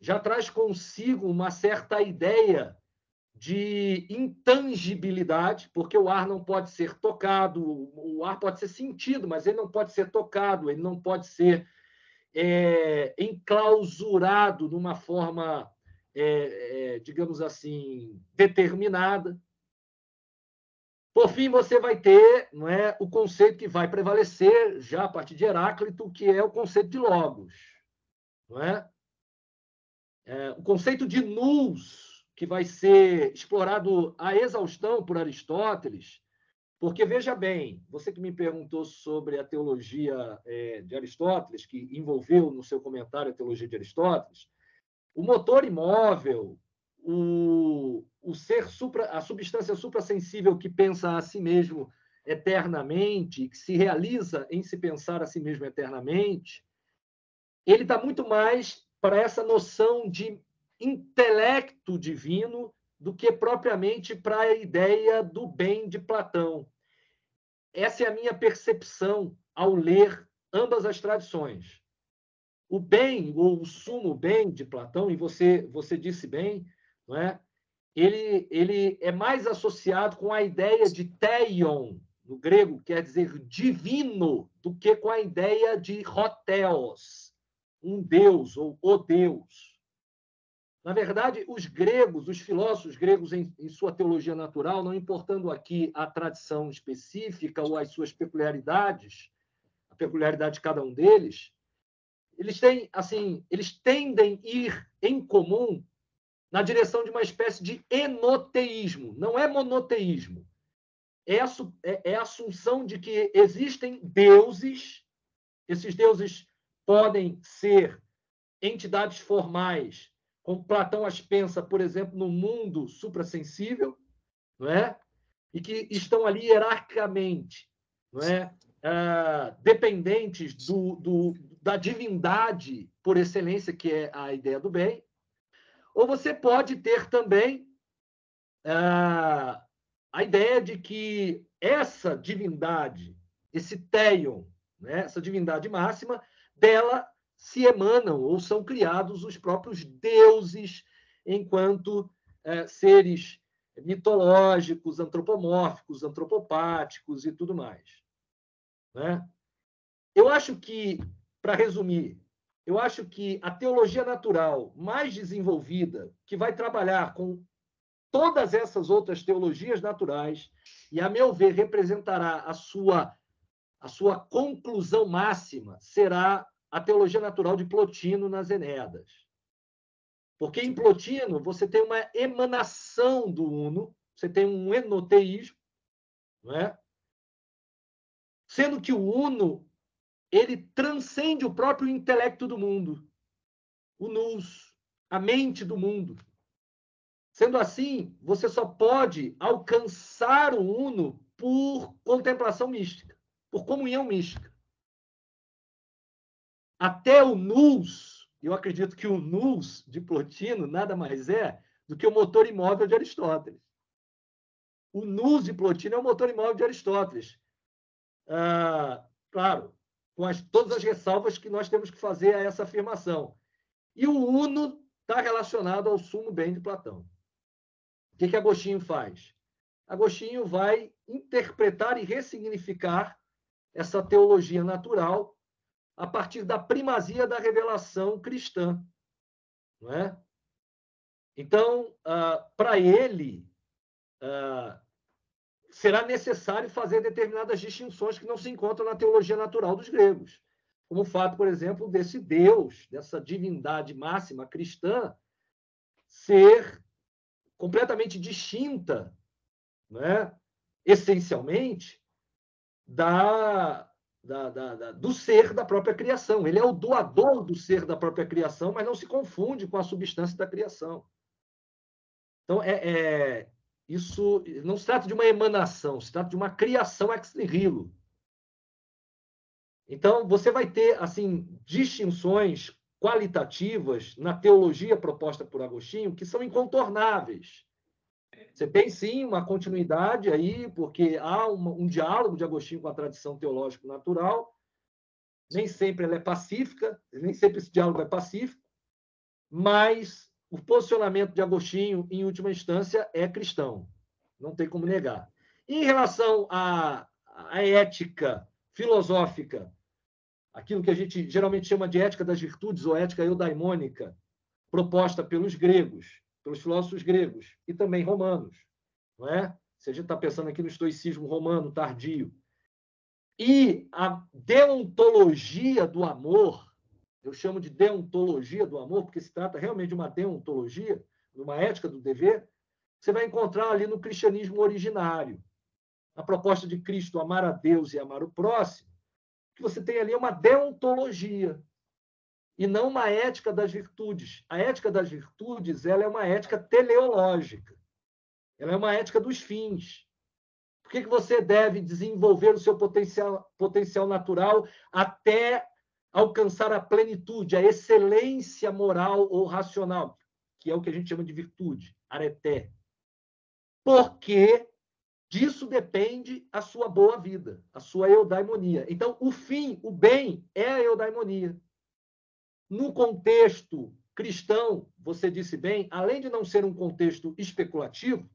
já traz consigo uma certa ideia de intangibilidade, porque o ar não pode ser tocado, o ar pode ser sentido, mas ele não pode ser tocado, ele não pode ser enclausurado numa forma, digamos assim, determinada. Por fim, você vai ter, não é, o conceito que vai prevalecer já a partir de Heráclito, que é o conceito de logos. Não é? O conceito de nous, que vai ser explorado à exaustão por Aristóteles, porque, veja bem, você que me perguntou sobre a teologia de Aristóteles, que envolveu no seu comentário a teologia de Aristóteles, o motor imóvel, o ser a substância suprassensível que pensa a si mesmo eternamente, que se realiza em se pensar a si mesmo eternamente, ele dá muito mais para essa noção de intelecto divino do que propriamente para a ideia do bem de Platão. Essa é a minha percepção ao ler ambas as tradições. O bem, ou o sumo bem de Platão, e você disse bem, não é? Ele é mais associado com a ideia de teion, no grego quer dizer divino, do que com a ideia de hotheos, um deus ou o deus. Na verdade, os gregos, os filósofos gregos, em sua teologia natural, não importando aqui a tradição específica ou as suas peculiaridades, a peculiaridade de cada um deles, eles tendem a ir em comum na direção de uma espécie de enoteísmo. Não é monoteísmo. É a assunção de que existem deuses, esses deuses podem ser entidades formais, como Platão as pensa, por exemplo, no mundo suprassensível, não é? E que estão ali hierarquicamente, não é? Dependentes da divindade por excelência, que é a ideia do bem. Ou você pode ter também a ideia de que essa divindade, esse teion, né? Essa divindade máxima, dela se emanam ou são criados os próprios deuses enquanto seres mitológicos, antropomórficos, antropopáticos e tudo mais, né? Eu acho que, para resumir, eu acho que a teologia natural mais desenvolvida, que vai trabalhar com todas essas outras teologias naturais e, a meu ver, representará a sua conclusão máxima, será a teologia natural de Plotino nas Enéadas. Porque em Plotino você tem uma emanação do Uno, você tem um enoteísmo, não é? Sendo que o Uno ele transcende o próprio intelecto do mundo, o nous, a mente do mundo. Sendo assim, você só pode alcançar o Uno por contemplação mística, por comunhão mística. Até o nous, eu acredito que o nous de Plotino nada mais é do que o motor imóvel de Aristóteles. O nous de Plotino é o motor imóvel de Aristóteles. Claro, com todas as ressalvas que nós temos que fazer a essa afirmação. E o uno está relacionado ao sumo bem de Platão. O que Agostinho faz? Agostinho vai interpretar e ressignificar essa teologia natural a partir da primazia da revelação cristã, não é? Então, para ele, será necessário fazer determinadas distinções que não se encontram na teologia natural dos gregos, como o fato, por exemplo, desse Deus, dessa divindade máxima cristã, ser completamente distinta, não é? Essencialmente, do ser da própria criação. Ele é o doador do ser da própria criação, mas não se confunde com a substância da criação. Então, isso não se trata de uma emanação, se trata de uma criação ex nihilo. Então, você vai ter assim distinções qualitativas na teologia proposta por Agostinho que são incontornáveis. Você tem, sim, uma continuidade aí, porque há um diálogo de Agostinho com a tradição teológica natural. Nem sempre ela é pacífica, nem sempre esse diálogo é pacífico, mas o posicionamento de Agostinho, em última instância, é cristão. Não tem como negar. E em relação à ética filosófica, aquilo que a gente geralmente chama de ética das virtudes ou ética eudaimônica, proposta pelos gregos, pelos filósofos gregos e também romanos, não é? Se a gente está pensando aqui no estoicismo romano tardio. E a deontologia do amor, eu chamo de deontologia do amor, porque se trata realmente de uma deontologia, de uma ética do dever, você vai encontrar ali no cristianismo originário, a proposta de Cristo amar a Deus e amar o próximo, que você tem ali uma deontologia, e não uma ética das virtudes. A ética das virtudes ela é uma ética teleológica. Ela é uma ética dos fins. Por que você deve desenvolver o seu potencial natural até alcançar a plenitude, a excelência moral ou racional, que é o que a gente chama de virtude, areté? Porque disso depende a sua boa vida, a sua eudaimonia. Então, o fim, o bem, é a eudaimonia. No contexto cristão, você disse bem, além de não ser um contexto especulativo,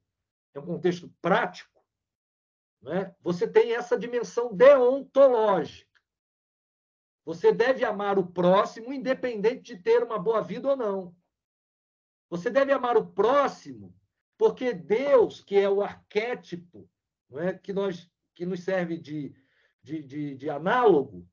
é um contexto prático, né? Você tem essa dimensão deontológica. Você deve amar o próximo, independente de ter uma boa vida ou não. Você deve amar o próximo, porque Deus, que é o arquétipo, né, que nos serve de análogo,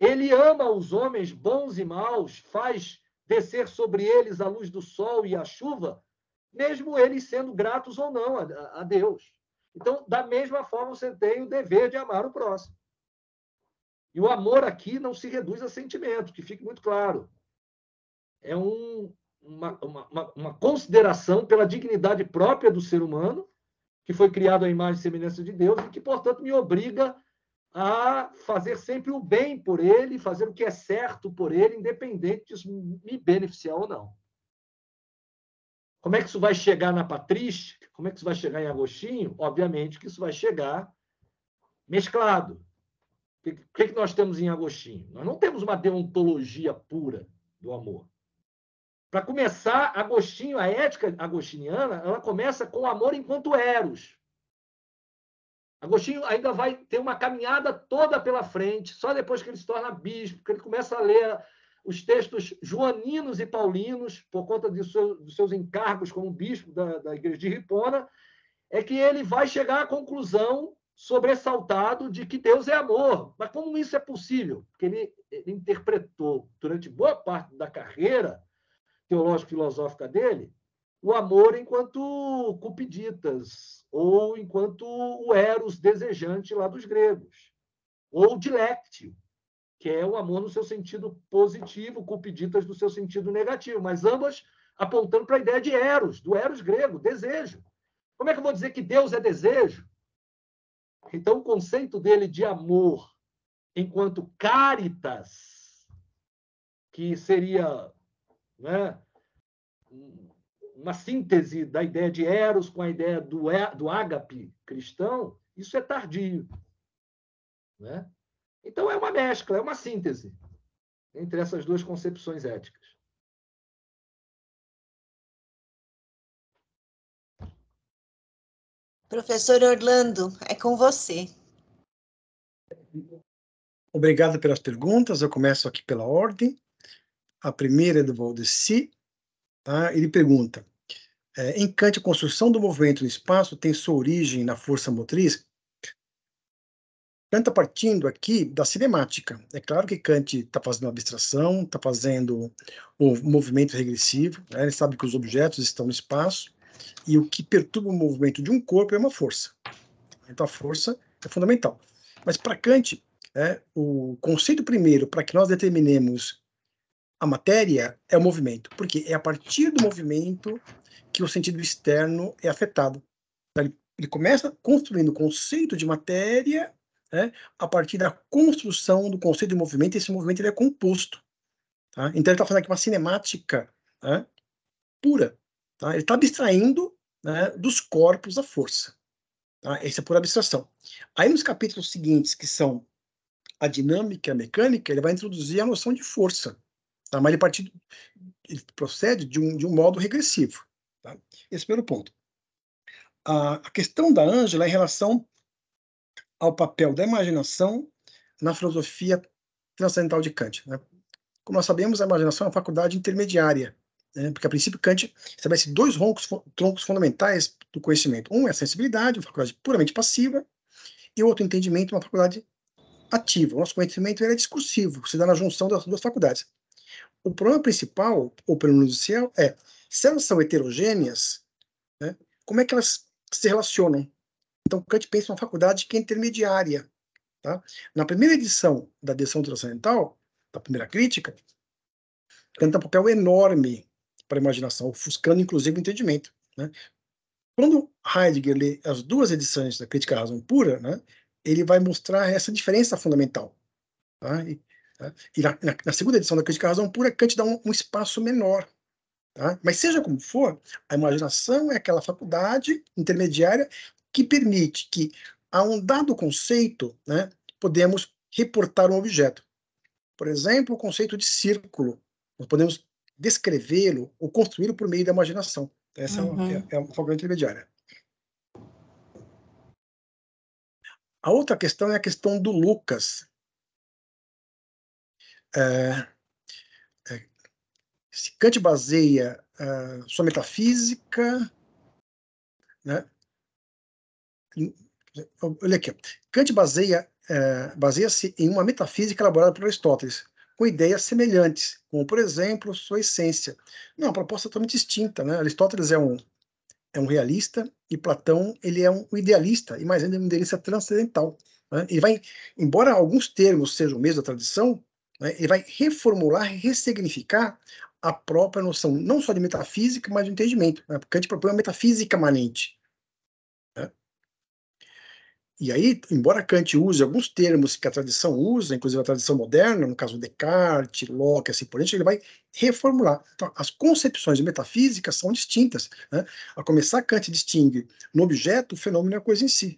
ele ama os homens bons e maus, faz descer sobre eles a luz do sol e a chuva, mesmo eles sendo gratos ou não a Deus. Então, da mesma forma, você tem o dever de amar o próximo. E o amor aqui não se reduz a sentimento, que fique muito claro. É uma consideração pela dignidade própria do ser humano, que foi criado à imagem e semelhança de Deus, e que, portanto, me obriga a fazer sempre o bem por ele, fazer o que é certo por ele, independente de isso me beneficiar ou não. Como é que isso vai chegar na patrística? Como é que isso vai chegar em Agostinho? Obviamente que isso vai chegar mesclado. O que nós temos em Agostinho? Nós não temos uma deontologia pura do amor. Para começar, Agostinho, a ética agostiniana, ela começa com o amor enquanto eros. Agostinho ainda vai ter uma caminhada toda pela frente, só depois que ele se torna bispo, que ele começa a ler os textos joaninos e paulinos, por conta dos seus encargos como bispo da igreja de Ripona, é que ele vai chegar à conclusão sobressaltado de que Deus é amor. Mas como isso é possível? Porque ele interpretou, durante boa parte da carreira teológico-filosófica dele, o amor enquanto cupiditas, ou enquanto o eros desejante lá dos gregos, ou dilectio, que é o amor no seu sentido positivo, cupiditas no seu sentido negativo, mas ambas apontando para a ideia de eros, do eros grego, desejo. Como é que eu vou dizer que Deus é desejo? Então, o conceito dele de amor enquanto caritas, que seria, né, uma síntese da ideia de eros com a ideia do ágape cristão, isso é tardio, né? Então, é uma mescla, é uma síntese entre essas duas concepções éticas. Professor Orlando, é com você. Obrigado pelas perguntas. Eu começo aqui pela ordem. A primeira é do Valdeci. Tá? Ele pergunta, em Kant, a construção do movimento no espaço tem sua origem na força motriz? Kant está partindo aqui da cinemática. É claro que Kant está fazendo abstração, está fazendo o movimento regressivo, né? Ele sabe que os objetos estão no espaço, e o que perturba o movimento de um corpo é uma força. Então, a força é fundamental. Mas, para Kant, o conceito primeiro para que nós determinemos a matéria é o movimento, porque é a partir do movimento que o sentido externo é afetado. Ele começa construindo o conceito de matéria, né, a partir da construção do conceito de movimento, e esse movimento ele é composto. Tá? Então, ele está fazendo aqui uma cinemática, né, pura. Tá? Ele está abstraindo, né, dos corpos a força. Tá? Essa é pura abstração. Aí, nos capítulos seguintes, que são a dinâmica e a mecânica, ele vai introduzir a noção de força. Tá? Mas ele procede de um modo regressivo. Tá? Esse é o primeiro ponto. A questão da Ângela é em relação ao papel da imaginação na filosofia transcendental de Kant. Né? Como nós sabemos, a imaginação é uma faculdade intermediária. Porque, a princípio, Kant estabelece dois troncos fundamentais do conhecimento. Um é a sensibilidade, uma faculdade puramente passiva, e o outro, entendimento, uma faculdade ativa. O nosso conhecimento é discursivo, se dá na junção das duas faculdades. O problema principal, ou pelo menos inicial, é se elas são heterogêneas, né, como é que elas se relacionam? Então, Kant pensa uma faculdade que é intermediária. Tá? Na primeira edição da Direção Transcendental, da primeira crítica, Kant tem um papel enorme para a imaginação, ofuscando, inclusive, o entendimento. Né? Quando Heidegger lê as duas edições da Crítica à Razão Pura, né, ele vai mostrar essa diferença fundamental. Tá? E na segunda edição da Crítica à Razão Pura, Kant dá um espaço menor. Tá? Mas, seja como for, a imaginação é aquela faculdade intermediária que permite que, a um dado conceito, né, podemos reportar um objeto. Por exemplo, o conceito de círculo. Nós podemos descrevê-lo ou construí-lo por meio da imaginação. Essa é uma forma intermediária. A outra questão é a questão do Lucas. Se Kant baseia sua metafísica... Né? Olha aqui. Kant baseia-se em uma metafísica elaborada por Aristóteles, com ideias semelhantes, como, por exemplo, sua essência. Não, uma proposta totalmente distinta, né? Aristóteles é um realista e Platão ele é um idealista, e mais ainda um idealista transcendental. Né? Ele vai, embora alguns termos sejam o mesmo da tradição, né, ele vai reformular, ressignificar a própria noção, não só de metafísica, mas de entendimento. Né? Kant propõe uma metafísica imanente. Né? E aí, embora Kant use alguns termos que a tradição usa, inclusive a tradição moderna, no caso Descartes, Locke, assim por diante, ele vai reformular. Então, as concepções de metafísica são distintas. Né? A começar, Kant distingue no objeto, o fenômeno e a coisa em si.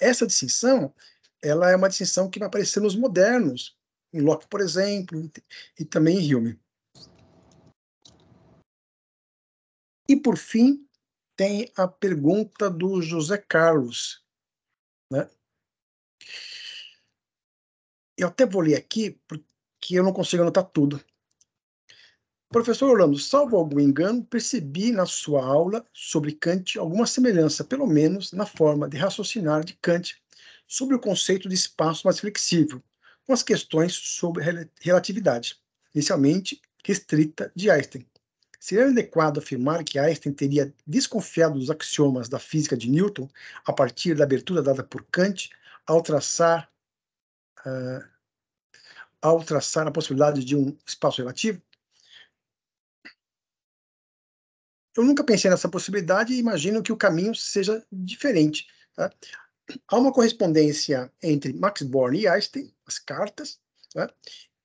Essa distinção, ela é uma distinção que vai aparecer nos modernos, em Locke, por exemplo, e também em Hume. E, por fim, tem a pergunta do José Carlos. Né? Eu até vou ler aqui, porque eu não consigo anotar tudo. Professor Orlando, salvo algum engano, percebi na sua aula sobre Kant alguma semelhança, pelo menos na forma de raciocinar de Kant, sobre o conceito de espaço mais flexível, com as questões sobre relatividade, inicialmente restrita de Einstein. Seria adequado afirmar que Einstein teria desconfiado dos axiomas da física de Newton a partir da abertura dada por Kant ao traçar a possibilidade de um espaço relativo? Eu nunca pensei nessa possibilidade e imagino que o caminho seja diferente. Tá? Há uma correspondência entre Max Born e Einstein, as cartas, tá?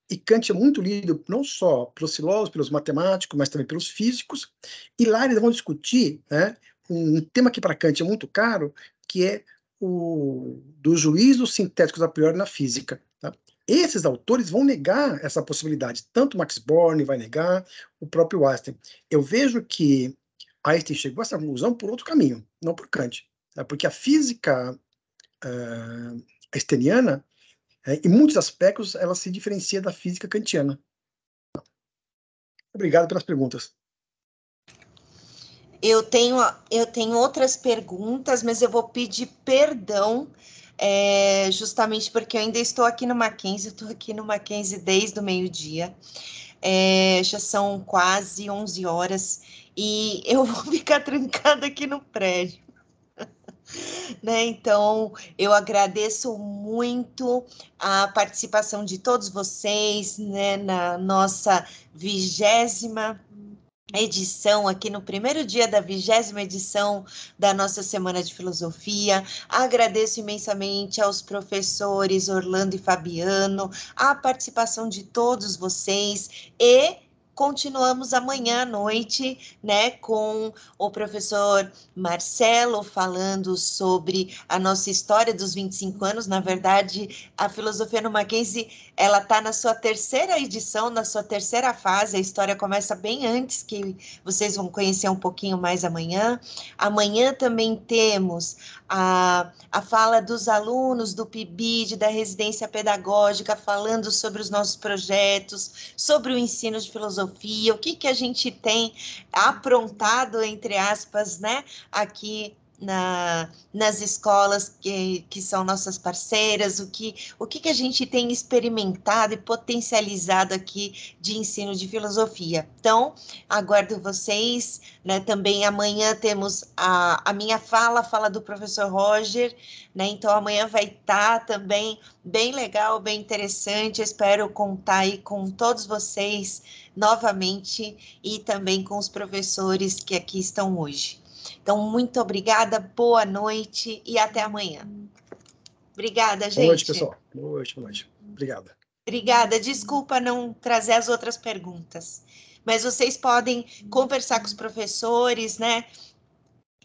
E Kant é muito lido não só pelos filósofos, pelos matemáticos, mas também pelos físicos. E lá eles vão discutir, né, um tema que para Kant é muito caro, que é o dos juízos sintéticos a priori na física. Tá? Esses autores vão negar essa possibilidade. Tanto Max Born vai negar, o próprio Einstein. Eu vejo que Einstein chegou a essa conclusão por outro caminho, não por Kant. Tá? Porque a física einsteiniana, em muitos aspectos, ela se diferencia da física kantiana. Obrigado pelas perguntas. Eu tenho outras perguntas, mas eu vou pedir perdão, justamente porque eu ainda estou aqui no Mackenzie, desde o meio-dia. Já são quase 11 horas e eu vou ficar trancada aqui no prédio. Né? Então, eu agradeço muito a participação de todos vocês, né, na nossa 20ª edição, aqui no primeiro dia da 20ª edição da nossa Semana de Filosofia. Agradeço imensamente aos professores Orlando e Fabiano, a participação de todos vocês e... Continuamos amanhã à noite, né, com o professor Marcelo falando sobre a nossa história dos 25 anos. Na verdade, a filosofia no Mackenzie, ela está na sua terceira edição, na sua terceira fase. A história começa bem antes, que vocês vão conhecer um pouquinho mais amanhã. Amanhã também temos a fala dos alunos do PIBID, da residência pedagógica, falando sobre os nossos projetos, sobre o ensino de filosofia, o que a gente tem aprontado, entre aspas, né, aqui nas escolas que são nossas parceiras, o que a gente tem experimentado e potencializado aqui de ensino de filosofia. Então, aguardo vocês, né, também amanhã temos a minha fala do professor Roger, né, então amanhã vai estar também bem legal, bem interessante, espero contar aí com todos vocês novamente e também com os professores que aqui estão hoje. Então, muito obrigada, boa noite e até amanhã. Obrigada, gente. Boa noite, pessoal. Boa noite. Obrigada. Obrigada, desculpa não trazer as outras perguntas, mas vocês podem conversar com os professores, né?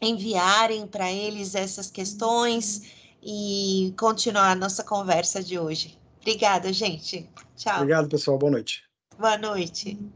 Enviarem para eles essas questões e continuar a nossa conversa de hoje. Obrigada, gente. Tchau. Obrigado, pessoal. Boa noite. Boa noite.